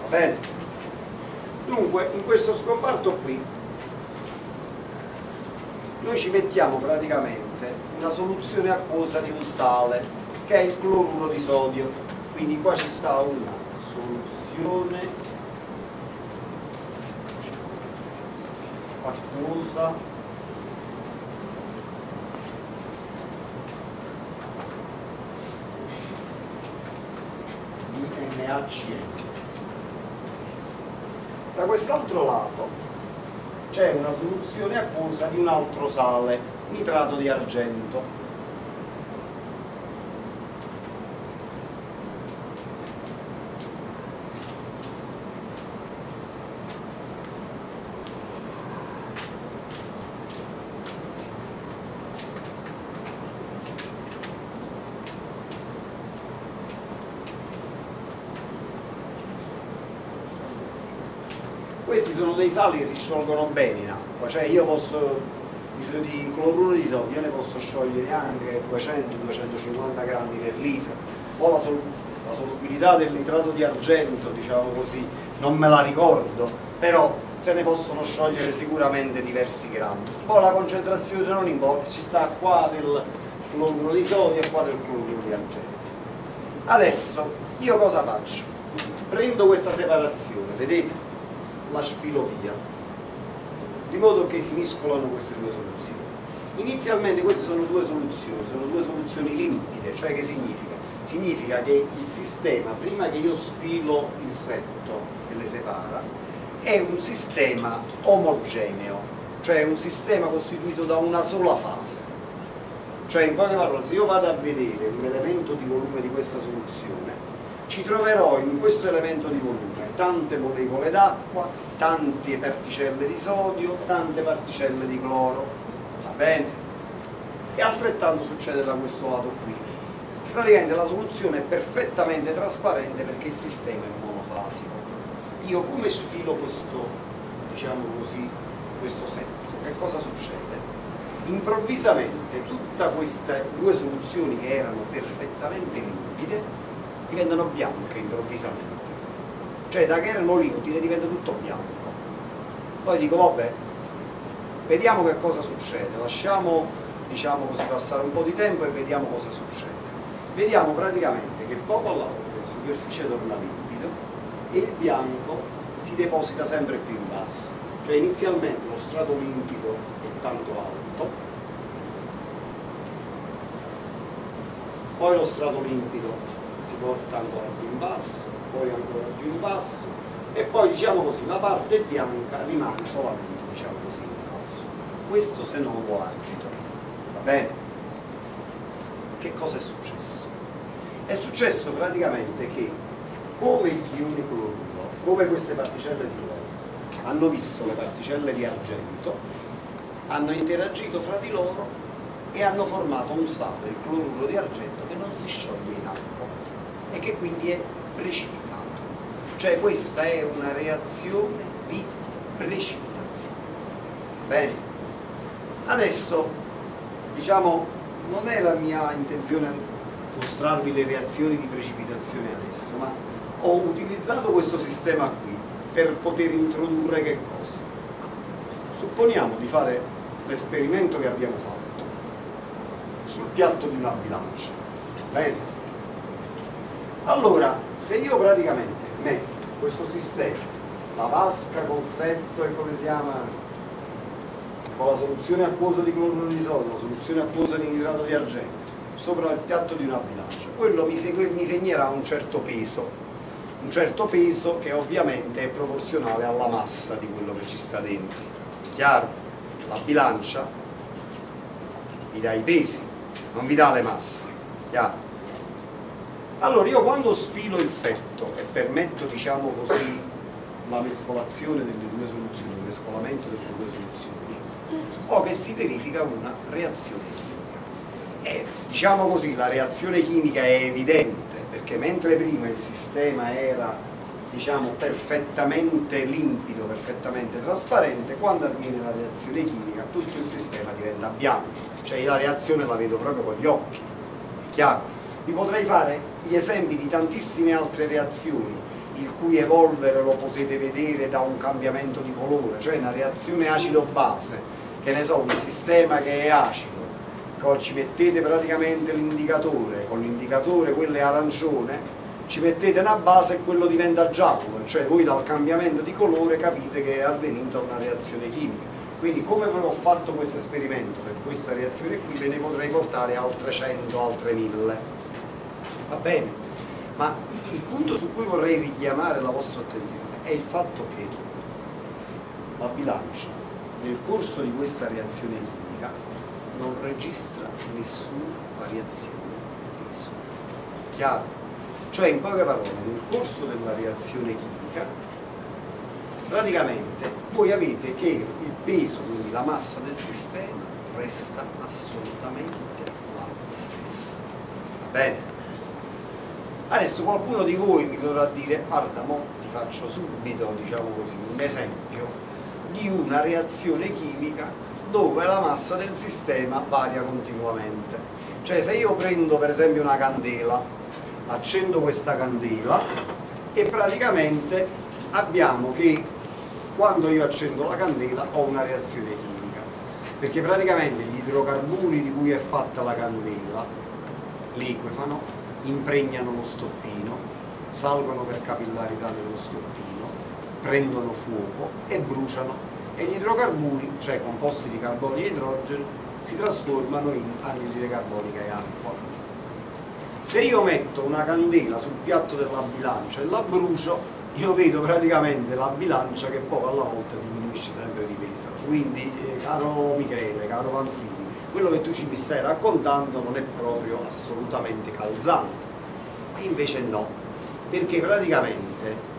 Va bene? Dunque, in questo scomparto qui noi ci mettiamo praticamente una soluzione acquosa di un sale che è il cloruro di sodio, quindi qua ci sta una soluzione acquosa di NaCl. Da quest'altro lato c'è una soluzione acquosa di un altro sale, nitrato di argento. Questi sono dei sali che si sciolgono bene in acqua, cioè io posso di cloruro di sodio, io ne posso sciogliere anche 200-250 grammi per litro, o la solubilità del nitrato di argento, diciamo così, non me la ricordo, però se ne possono sciogliere sicuramente diversi grammi. Poi la concentrazione non importa, ci sta qua del cloruro di sodio e qua del cloruro di argento. Adesso io cosa faccio? Prendo questa separazione, vedete? La sfilo via, di modo che si mescolano queste due soluzioni. Inizialmente queste sono due soluzioni limpide, cioè che significa? Significa che il sistema, prima che io sfilo il setto e le separa, è un sistema omogeneo, cioè un sistema costituito da una sola fase. Cioè, in poche parole, se io vado a vedere un elemento di volume di questa soluzione, ci troverò in questo elemento di volume tante molecole d'acqua, tante particelle di sodio, tante particelle di cloro, va bene? E altrettanto succede da questo lato qui. Praticamente la soluzione è perfettamente trasparente perché il sistema è monofasico. Io come sfilo questo, diciamo così, questo setto, che cosa succede? Improvvisamente tutte queste due soluzioni che erano perfettamente limpide diventano bianche improvvisamente, cioè da che erano limpide diventa tutto bianco. Poi dico vabbè, vediamo che cosa succede, lasciamo, diciamo così, passare un po' di tempo e vediamo cosa succede. Vediamo praticamente che poco alla volta la superficie torna limpida e il bianco si deposita sempre più in basso, cioè inizialmente lo strato limpido è tanto alto, poi lo strato limpido si porta ancora più in basso, poi ancora più in basso e poi, diciamo così, la parte bianca rimane solamente, diciamo così, in basso. Questo se non lo agito, va bene? Che cosa è successo? È successo praticamente che come gli ioni cloruro, come queste particelle di cloro hanno visto le particelle di argento, hanno interagito fra di loro e hanno formato un sale, il cloruro di argento, che non si scioglie in acqua e che quindi è precipitato. Cioè questa è una reazione di precipitazione. Bene, adesso, diciamo, non è la mia intenzione mostrarvi le reazioni di precipitazione adesso, ma ho utilizzato questo sistema qui per poter introdurre che cosa? Supponiamo di fare l'esperimento che abbiamo fatto sul piatto di una bilancia. Bene? Allora, se io praticamente metto questo sistema, la vasca col setto e come si chiama, con la soluzione acquosa di cloruro di sodio, la soluzione acquosa di nitrato di argento, sopra il piatto di una bilancia, quello mi segnerà un certo peso che ovviamente è proporzionale alla massa di quello che ci sta dentro. Chiaro? La bilancia vi dà i pesi, non vi dà le masse, chiaro? Allora io quando sfilo il setto e permetto, diciamo così, la mescolazione delle due soluzioni, il mescolamento delle due soluzioni, ho che si verifica una reazione chimica. E diciamo così, la reazione chimica è evidente, perché mentre prima il sistema era, diciamo, perfettamente limpido, perfettamente trasparente, quando avviene la reazione chimica tutto il sistema diventa bianco, cioè la reazione la vedo proprio con gli occhi, è chiaro? Vi potrei fare gli esempi di tantissime altre reazioni il cui evolvere lo potete vedere da un cambiamento di colore, cioè una reazione acido-base, che ne so, un sistema che è acido, ci mettete praticamente l'indicatore, con l'indicatore quello è arancione, ci mettete una base e quello diventa giallo, cioè voi dal cambiamento di colore capite che è avvenuta una reazione chimica. Quindi come ho fatto questo esperimento per questa reazione qui, ve ne potrei portare altre 100, altre 1000. Va bene, ma il punto su cui vorrei richiamare la vostra attenzione è il fatto che la bilancia nel corso di questa reazione chimica non registra nessuna variazione di peso. Chiaro? Cioè in poche parole, nel corso della reazione chimica praticamente voi avete che il peso, quindi la massa del sistema, resta assolutamente la stessa. Va bene? Adesso qualcuno di voi mi potrà dire, guarda, mo ti faccio subito, diciamo così, un esempio di una reazione chimica dove la massa del sistema varia continuamente. Cioè, se io prendo per esempio una candela, accendo questa candela e praticamente abbiamo che quando io accendo la candela ho una reazione chimica, perché praticamente gli idrocarburi di cui è fatta la candela liquefano, impregnano lo stoppino, salgono per capillarità nello stoppino, prendono fuoco e bruciano, e gli idrocarburi, cioè composti di carbonio e idrogeno, si trasformano in anidride carbonica e acqua. Se io metto una candela sul piatto della bilancia e la brucio, io vedo praticamente la bilancia che poi alla volta diminuisce sempre di peso. Quindi, caro Michele, caro Pansini, quello che tu ci mi stai raccontando non è proprio assolutamente calzante. Invece no, perché praticamente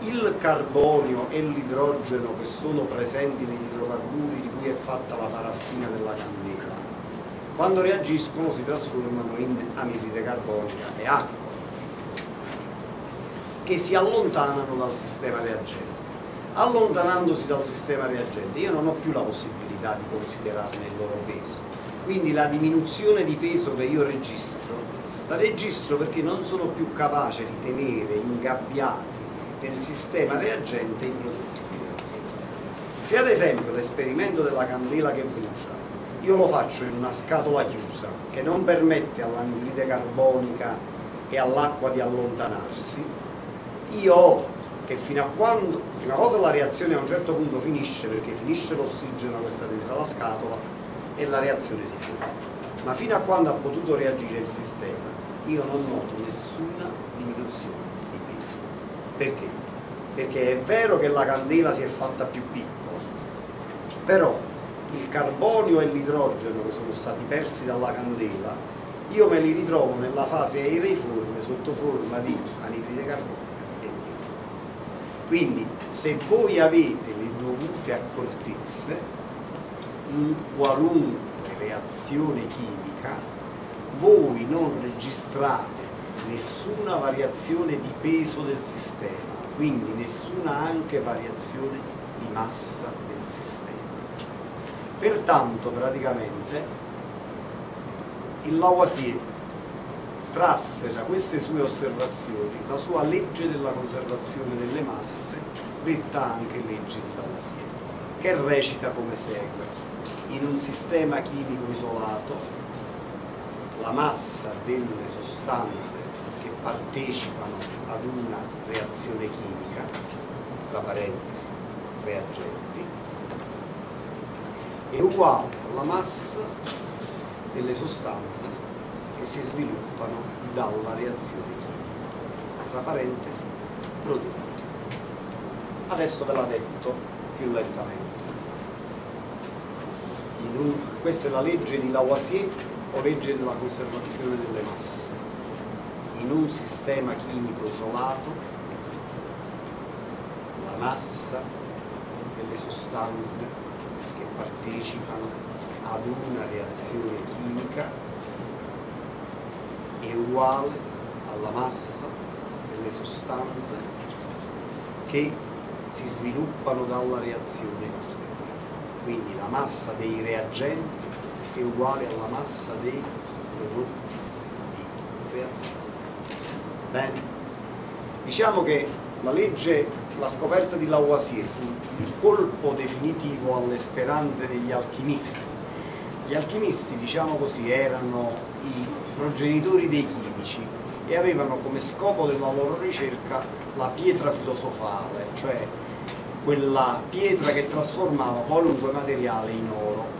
il carbonio e l'idrogeno che sono presenti negli idrocarburi di cui è fatta la paraffina della candela, quando reagiscono si trasformano in anidride carbonica e acqua, che si allontanano dal sistema reagente. Allontanandosi dal sistema reagente io non ho più la possibilità di considerarne il loro peso, quindi la diminuzione di peso che io registro la registro perché non sono più capace di tenere ingabbiati nel sistema reagente i prodotti di reazione. Se ad esempio l'esperimento della candela che brucia io lo faccio in una scatola chiusa che non permette all'anidride carbonica e all'acqua di allontanarsi, io ho che fino a quando, prima cosa, la reazione a un certo punto finisce, perché finisce l'ossigeno che sta dentro la scatola e la reazione si chiude, ma fino a quando ha potuto reagire il sistema io non noto nessuna diminuzione. Perché? Perché è vero che la candela si è fatta più piccola, però il carbonio e l'idrogeno che sono stati persi dalla candela, io me li ritrovo nella fase aereiforme sotto forma di anidride carbonica e di acqua. Quindi se voi avete le dovute accortezze in qualunque reazione chimica, voi non registrate nessuna variazione di peso del sistema, quindi nessuna anche variazione di massa del sistema. Pertanto praticamente il Lavoisier trasse da queste sue osservazioni la sua legge della conservazione delle masse, detta anche legge di Lavoisier, che recita come segue: in un sistema chimico isolato la massa delle sostanze partecipano ad una reazione chimica, tra parentesi, reagenti, è uguale alla massa delle sostanze che si sviluppano dalla reazione chimica, tra parentesi, prodotti. Adesso ve l'ha detto più lentamente. Questa è la legge di Lavoisier, o legge della conservazione delle masse. In un sistema chimico isolato, la massa delle sostanze che partecipano ad una reazione chimica è uguale alla massa delle sostanze che si sviluppano dalla reazione chimica. Quindi la massa dei reagenti è uguale alla massa dei prodotti di reazione. Bene, diciamo che la scoperta di Lavoisier fu il colpo definitivo alle speranze degli alchimisti. Gli alchimisti, diciamo così, erano i progenitori dei chimici e avevano come scopo della loro ricerca la pietra filosofale, cioè quella pietra che trasformava qualunque materiale in oro.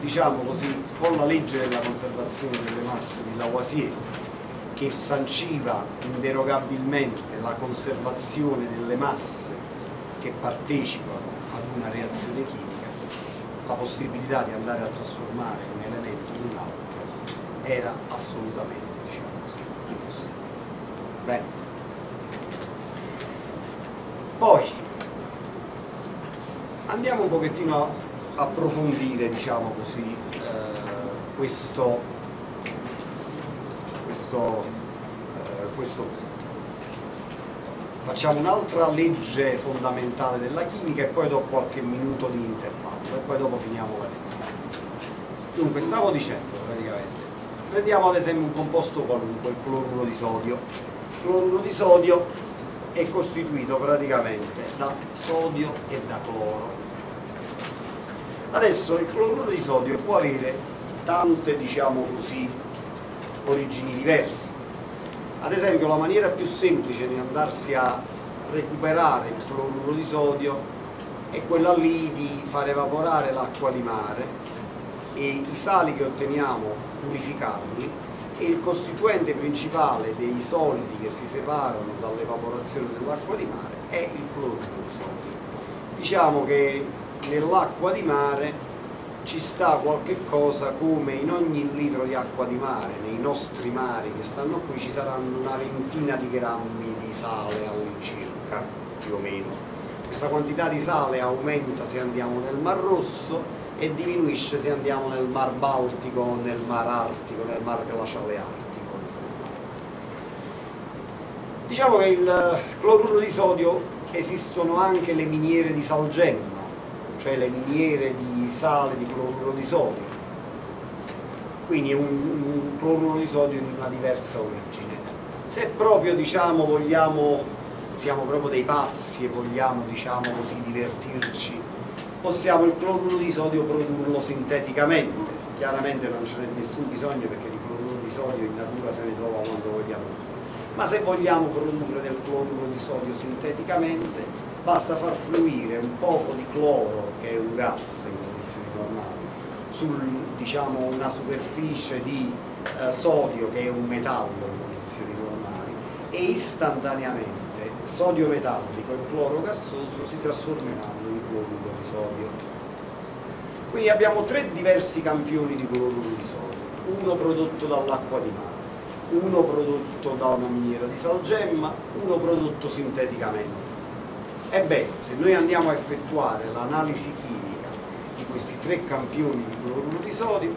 Diciamo così, con la legge della conservazione delle masse di Lavoisier, che sanciva inderogabilmente la conservazione delle masse che partecipano ad una reazione chimica, la possibilità di andare a trasformare un elemento in un altro era assolutamente, diciamo così, impossibile. Bene. Poi andiamo un pochettino a approfondire, diciamo così, questo punto. facciamo un'altra legge fondamentale della chimica e poi do qualche minuto di intervallo e poi dopo finiamo la lezione. Dunque, stavo dicendo praticamente, prendiamo ad esempio un composto qualunque, il cloruro di sodio. Il cloruro di sodio è costituito praticamente da sodio e da cloro. Adesso il cloruro di sodio può avere tante, diciamo così, origini diverse. Ad esempio, la maniera più semplice di andarsi a recuperare il cloruro di sodio è quella lì di far evaporare l'acqua di mare e i sali che otteniamo purificarli, e il costituente principale dei solidi che si separano dall'evaporazione dell'acqua di mare è il cloruro di sodio. Diciamo che nell'acqua di mare ci sta qualche cosa come in ogni litro di acqua di mare, nei nostri mari che stanno qui ci saranno una ventina di grammi di sale all'incirca, più o meno. Questa quantità di sale aumenta se andiamo nel Mar Rosso e diminuisce se andiamo nel Mar Baltico, nel Mar Artico, nel Mar Glaciale Artico. Diciamo che il cloruro di sodio esistono anche le miniere di salgemma, cioè le miniere di sale di cloruro di sodio, quindi è un cloruro di sodio di una diversa origine. Se proprio, diciamo, vogliamo, siamo proprio dei pazzi e vogliamo, diciamo così, divertirci, possiamo il cloruro di sodio produrlo sinteticamente. Chiaramente non c'è nessun bisogno, perché di cloruro di sodio in natura se ne trova quanto vogliamo, ma se vogliamo produrre del cloruro di sodio sinteticamente basta far fluire un poco di cloro, che è un gas in condizioni normali, su, diciamo, una superficie di sodio, che è un metallo in condizioni normali, e istantaneamente sodio metallico e cloro gassoso si trasformeranno in cloruro di sodio. Quindi abbiamo tre diversi campioni di cloruro di sodio: uno prodotto dall'acqua di mare, uno prodotto da una miniera di salgemma, uno prodotto sinteticamente. Ebbene, se noi andiamo a effettuare l'analisi chimica di questi tre campioni di cloruro di sodio,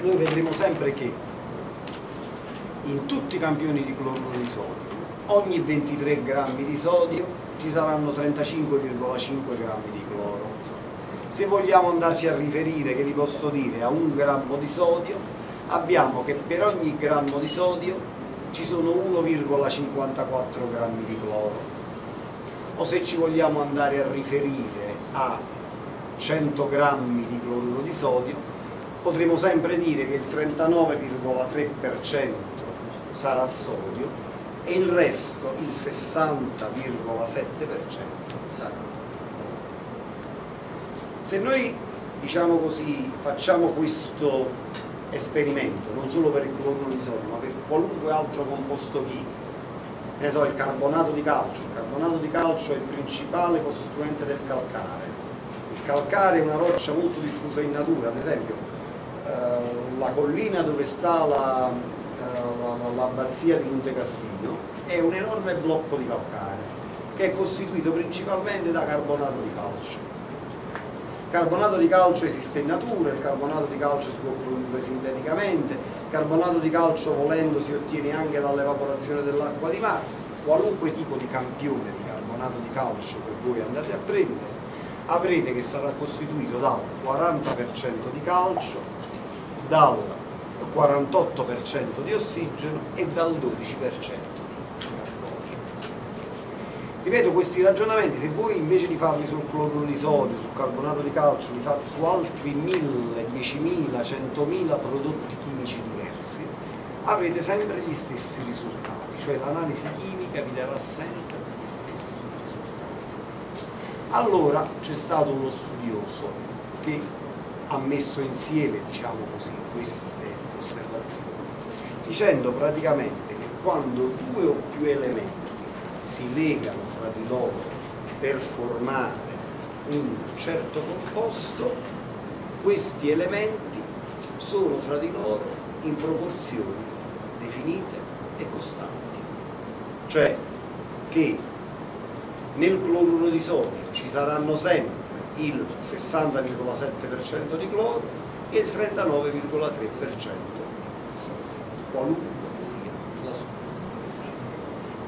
noi vedremo sempre che in tutti i campioni di cloruro di sodio ogni 23 grammi di sodio ci saranno 35,5 grammi di cloro. Se vogliamo andarci a riferire, che vi posso dire, a un grammo di sodio, abbiamo che per ogni grammo di sodio ci sono 1,54 grammi di cloro. O se ci vogliamo andare a riferire a 100 grammi di cloruro di sodio, potremo sempre dire che il 39,3% sarà sodio e il resto, il 60,7%, sarà. Se noi, diciamo così, facciamo questo esperimento, non solo per il cloruro di sodio, ma per qualunque altro composto chimico, ne so, il carbonato di calcio. Il carbonato di calcio è il principale costituente del calcare. Il calcare è una roccia molto diffusa in natura. Ad esempio, la collina dove sta l'abbazia di Montecassino è un enorme blocco di calcare che è costituito principalmente da carbonato di calcio. Il carbonato di calcio esiste in natura, il carbonato di calcio si può produrre sinteticamente, il carbonato di calcio volendo si ottiene anche dall'evaporazione dell'acqua di mare. Qualunque tipo di campione di carbonato di calcio che voi andate a prendere, avrete che sarà costituito dal 40% di calcio, dal 48% di ossigeno e dal 12% di carbonio. Ripeto, questi ragionamenti, se voi invece di farli sul cloruro di sodio, sul carbonato di calcio, li fate su altri 1000, 10.000, 100.000 prodotti chimici diversi, avrete sempre gli stessi risultati, cioè l'analisi chimica vi darà sempre gli stessi risultati. Allora c'è stato uno studioso che ha messo insieme, diciamo così, queste osservazioni, dicendo praticamente che quando due o più elementi si legano fra di loro per formare un certo composto, questi elementi sono fra di loro in proporzioni definite e costanti, cioè che nel cloruro di sodio ci saranno sempre il 60,7% di cloro e il 39,3% di sodio, qualunque sia la sua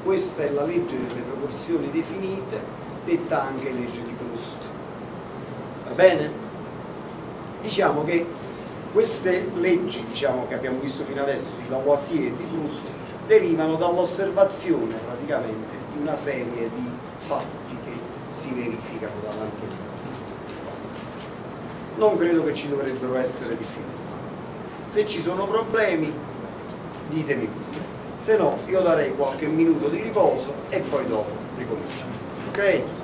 origine. Questa è la legge delle proporzioni definite, detta anche legge di Proust. Va bene? Diciamo che queste leggi, diciamo, che abbiamo visto fino adesso, di Lavoisier e di Proust, derivano dall'osservazione praticamente di una serie di fatti che si verificano davanti a noi. Non credo che ci dovrebbero essere difficoltà. Se ci sono problemi, ditemi pure. Se no, io darei qualche minuto di riposo e poi dopo ricominciamo. Ok?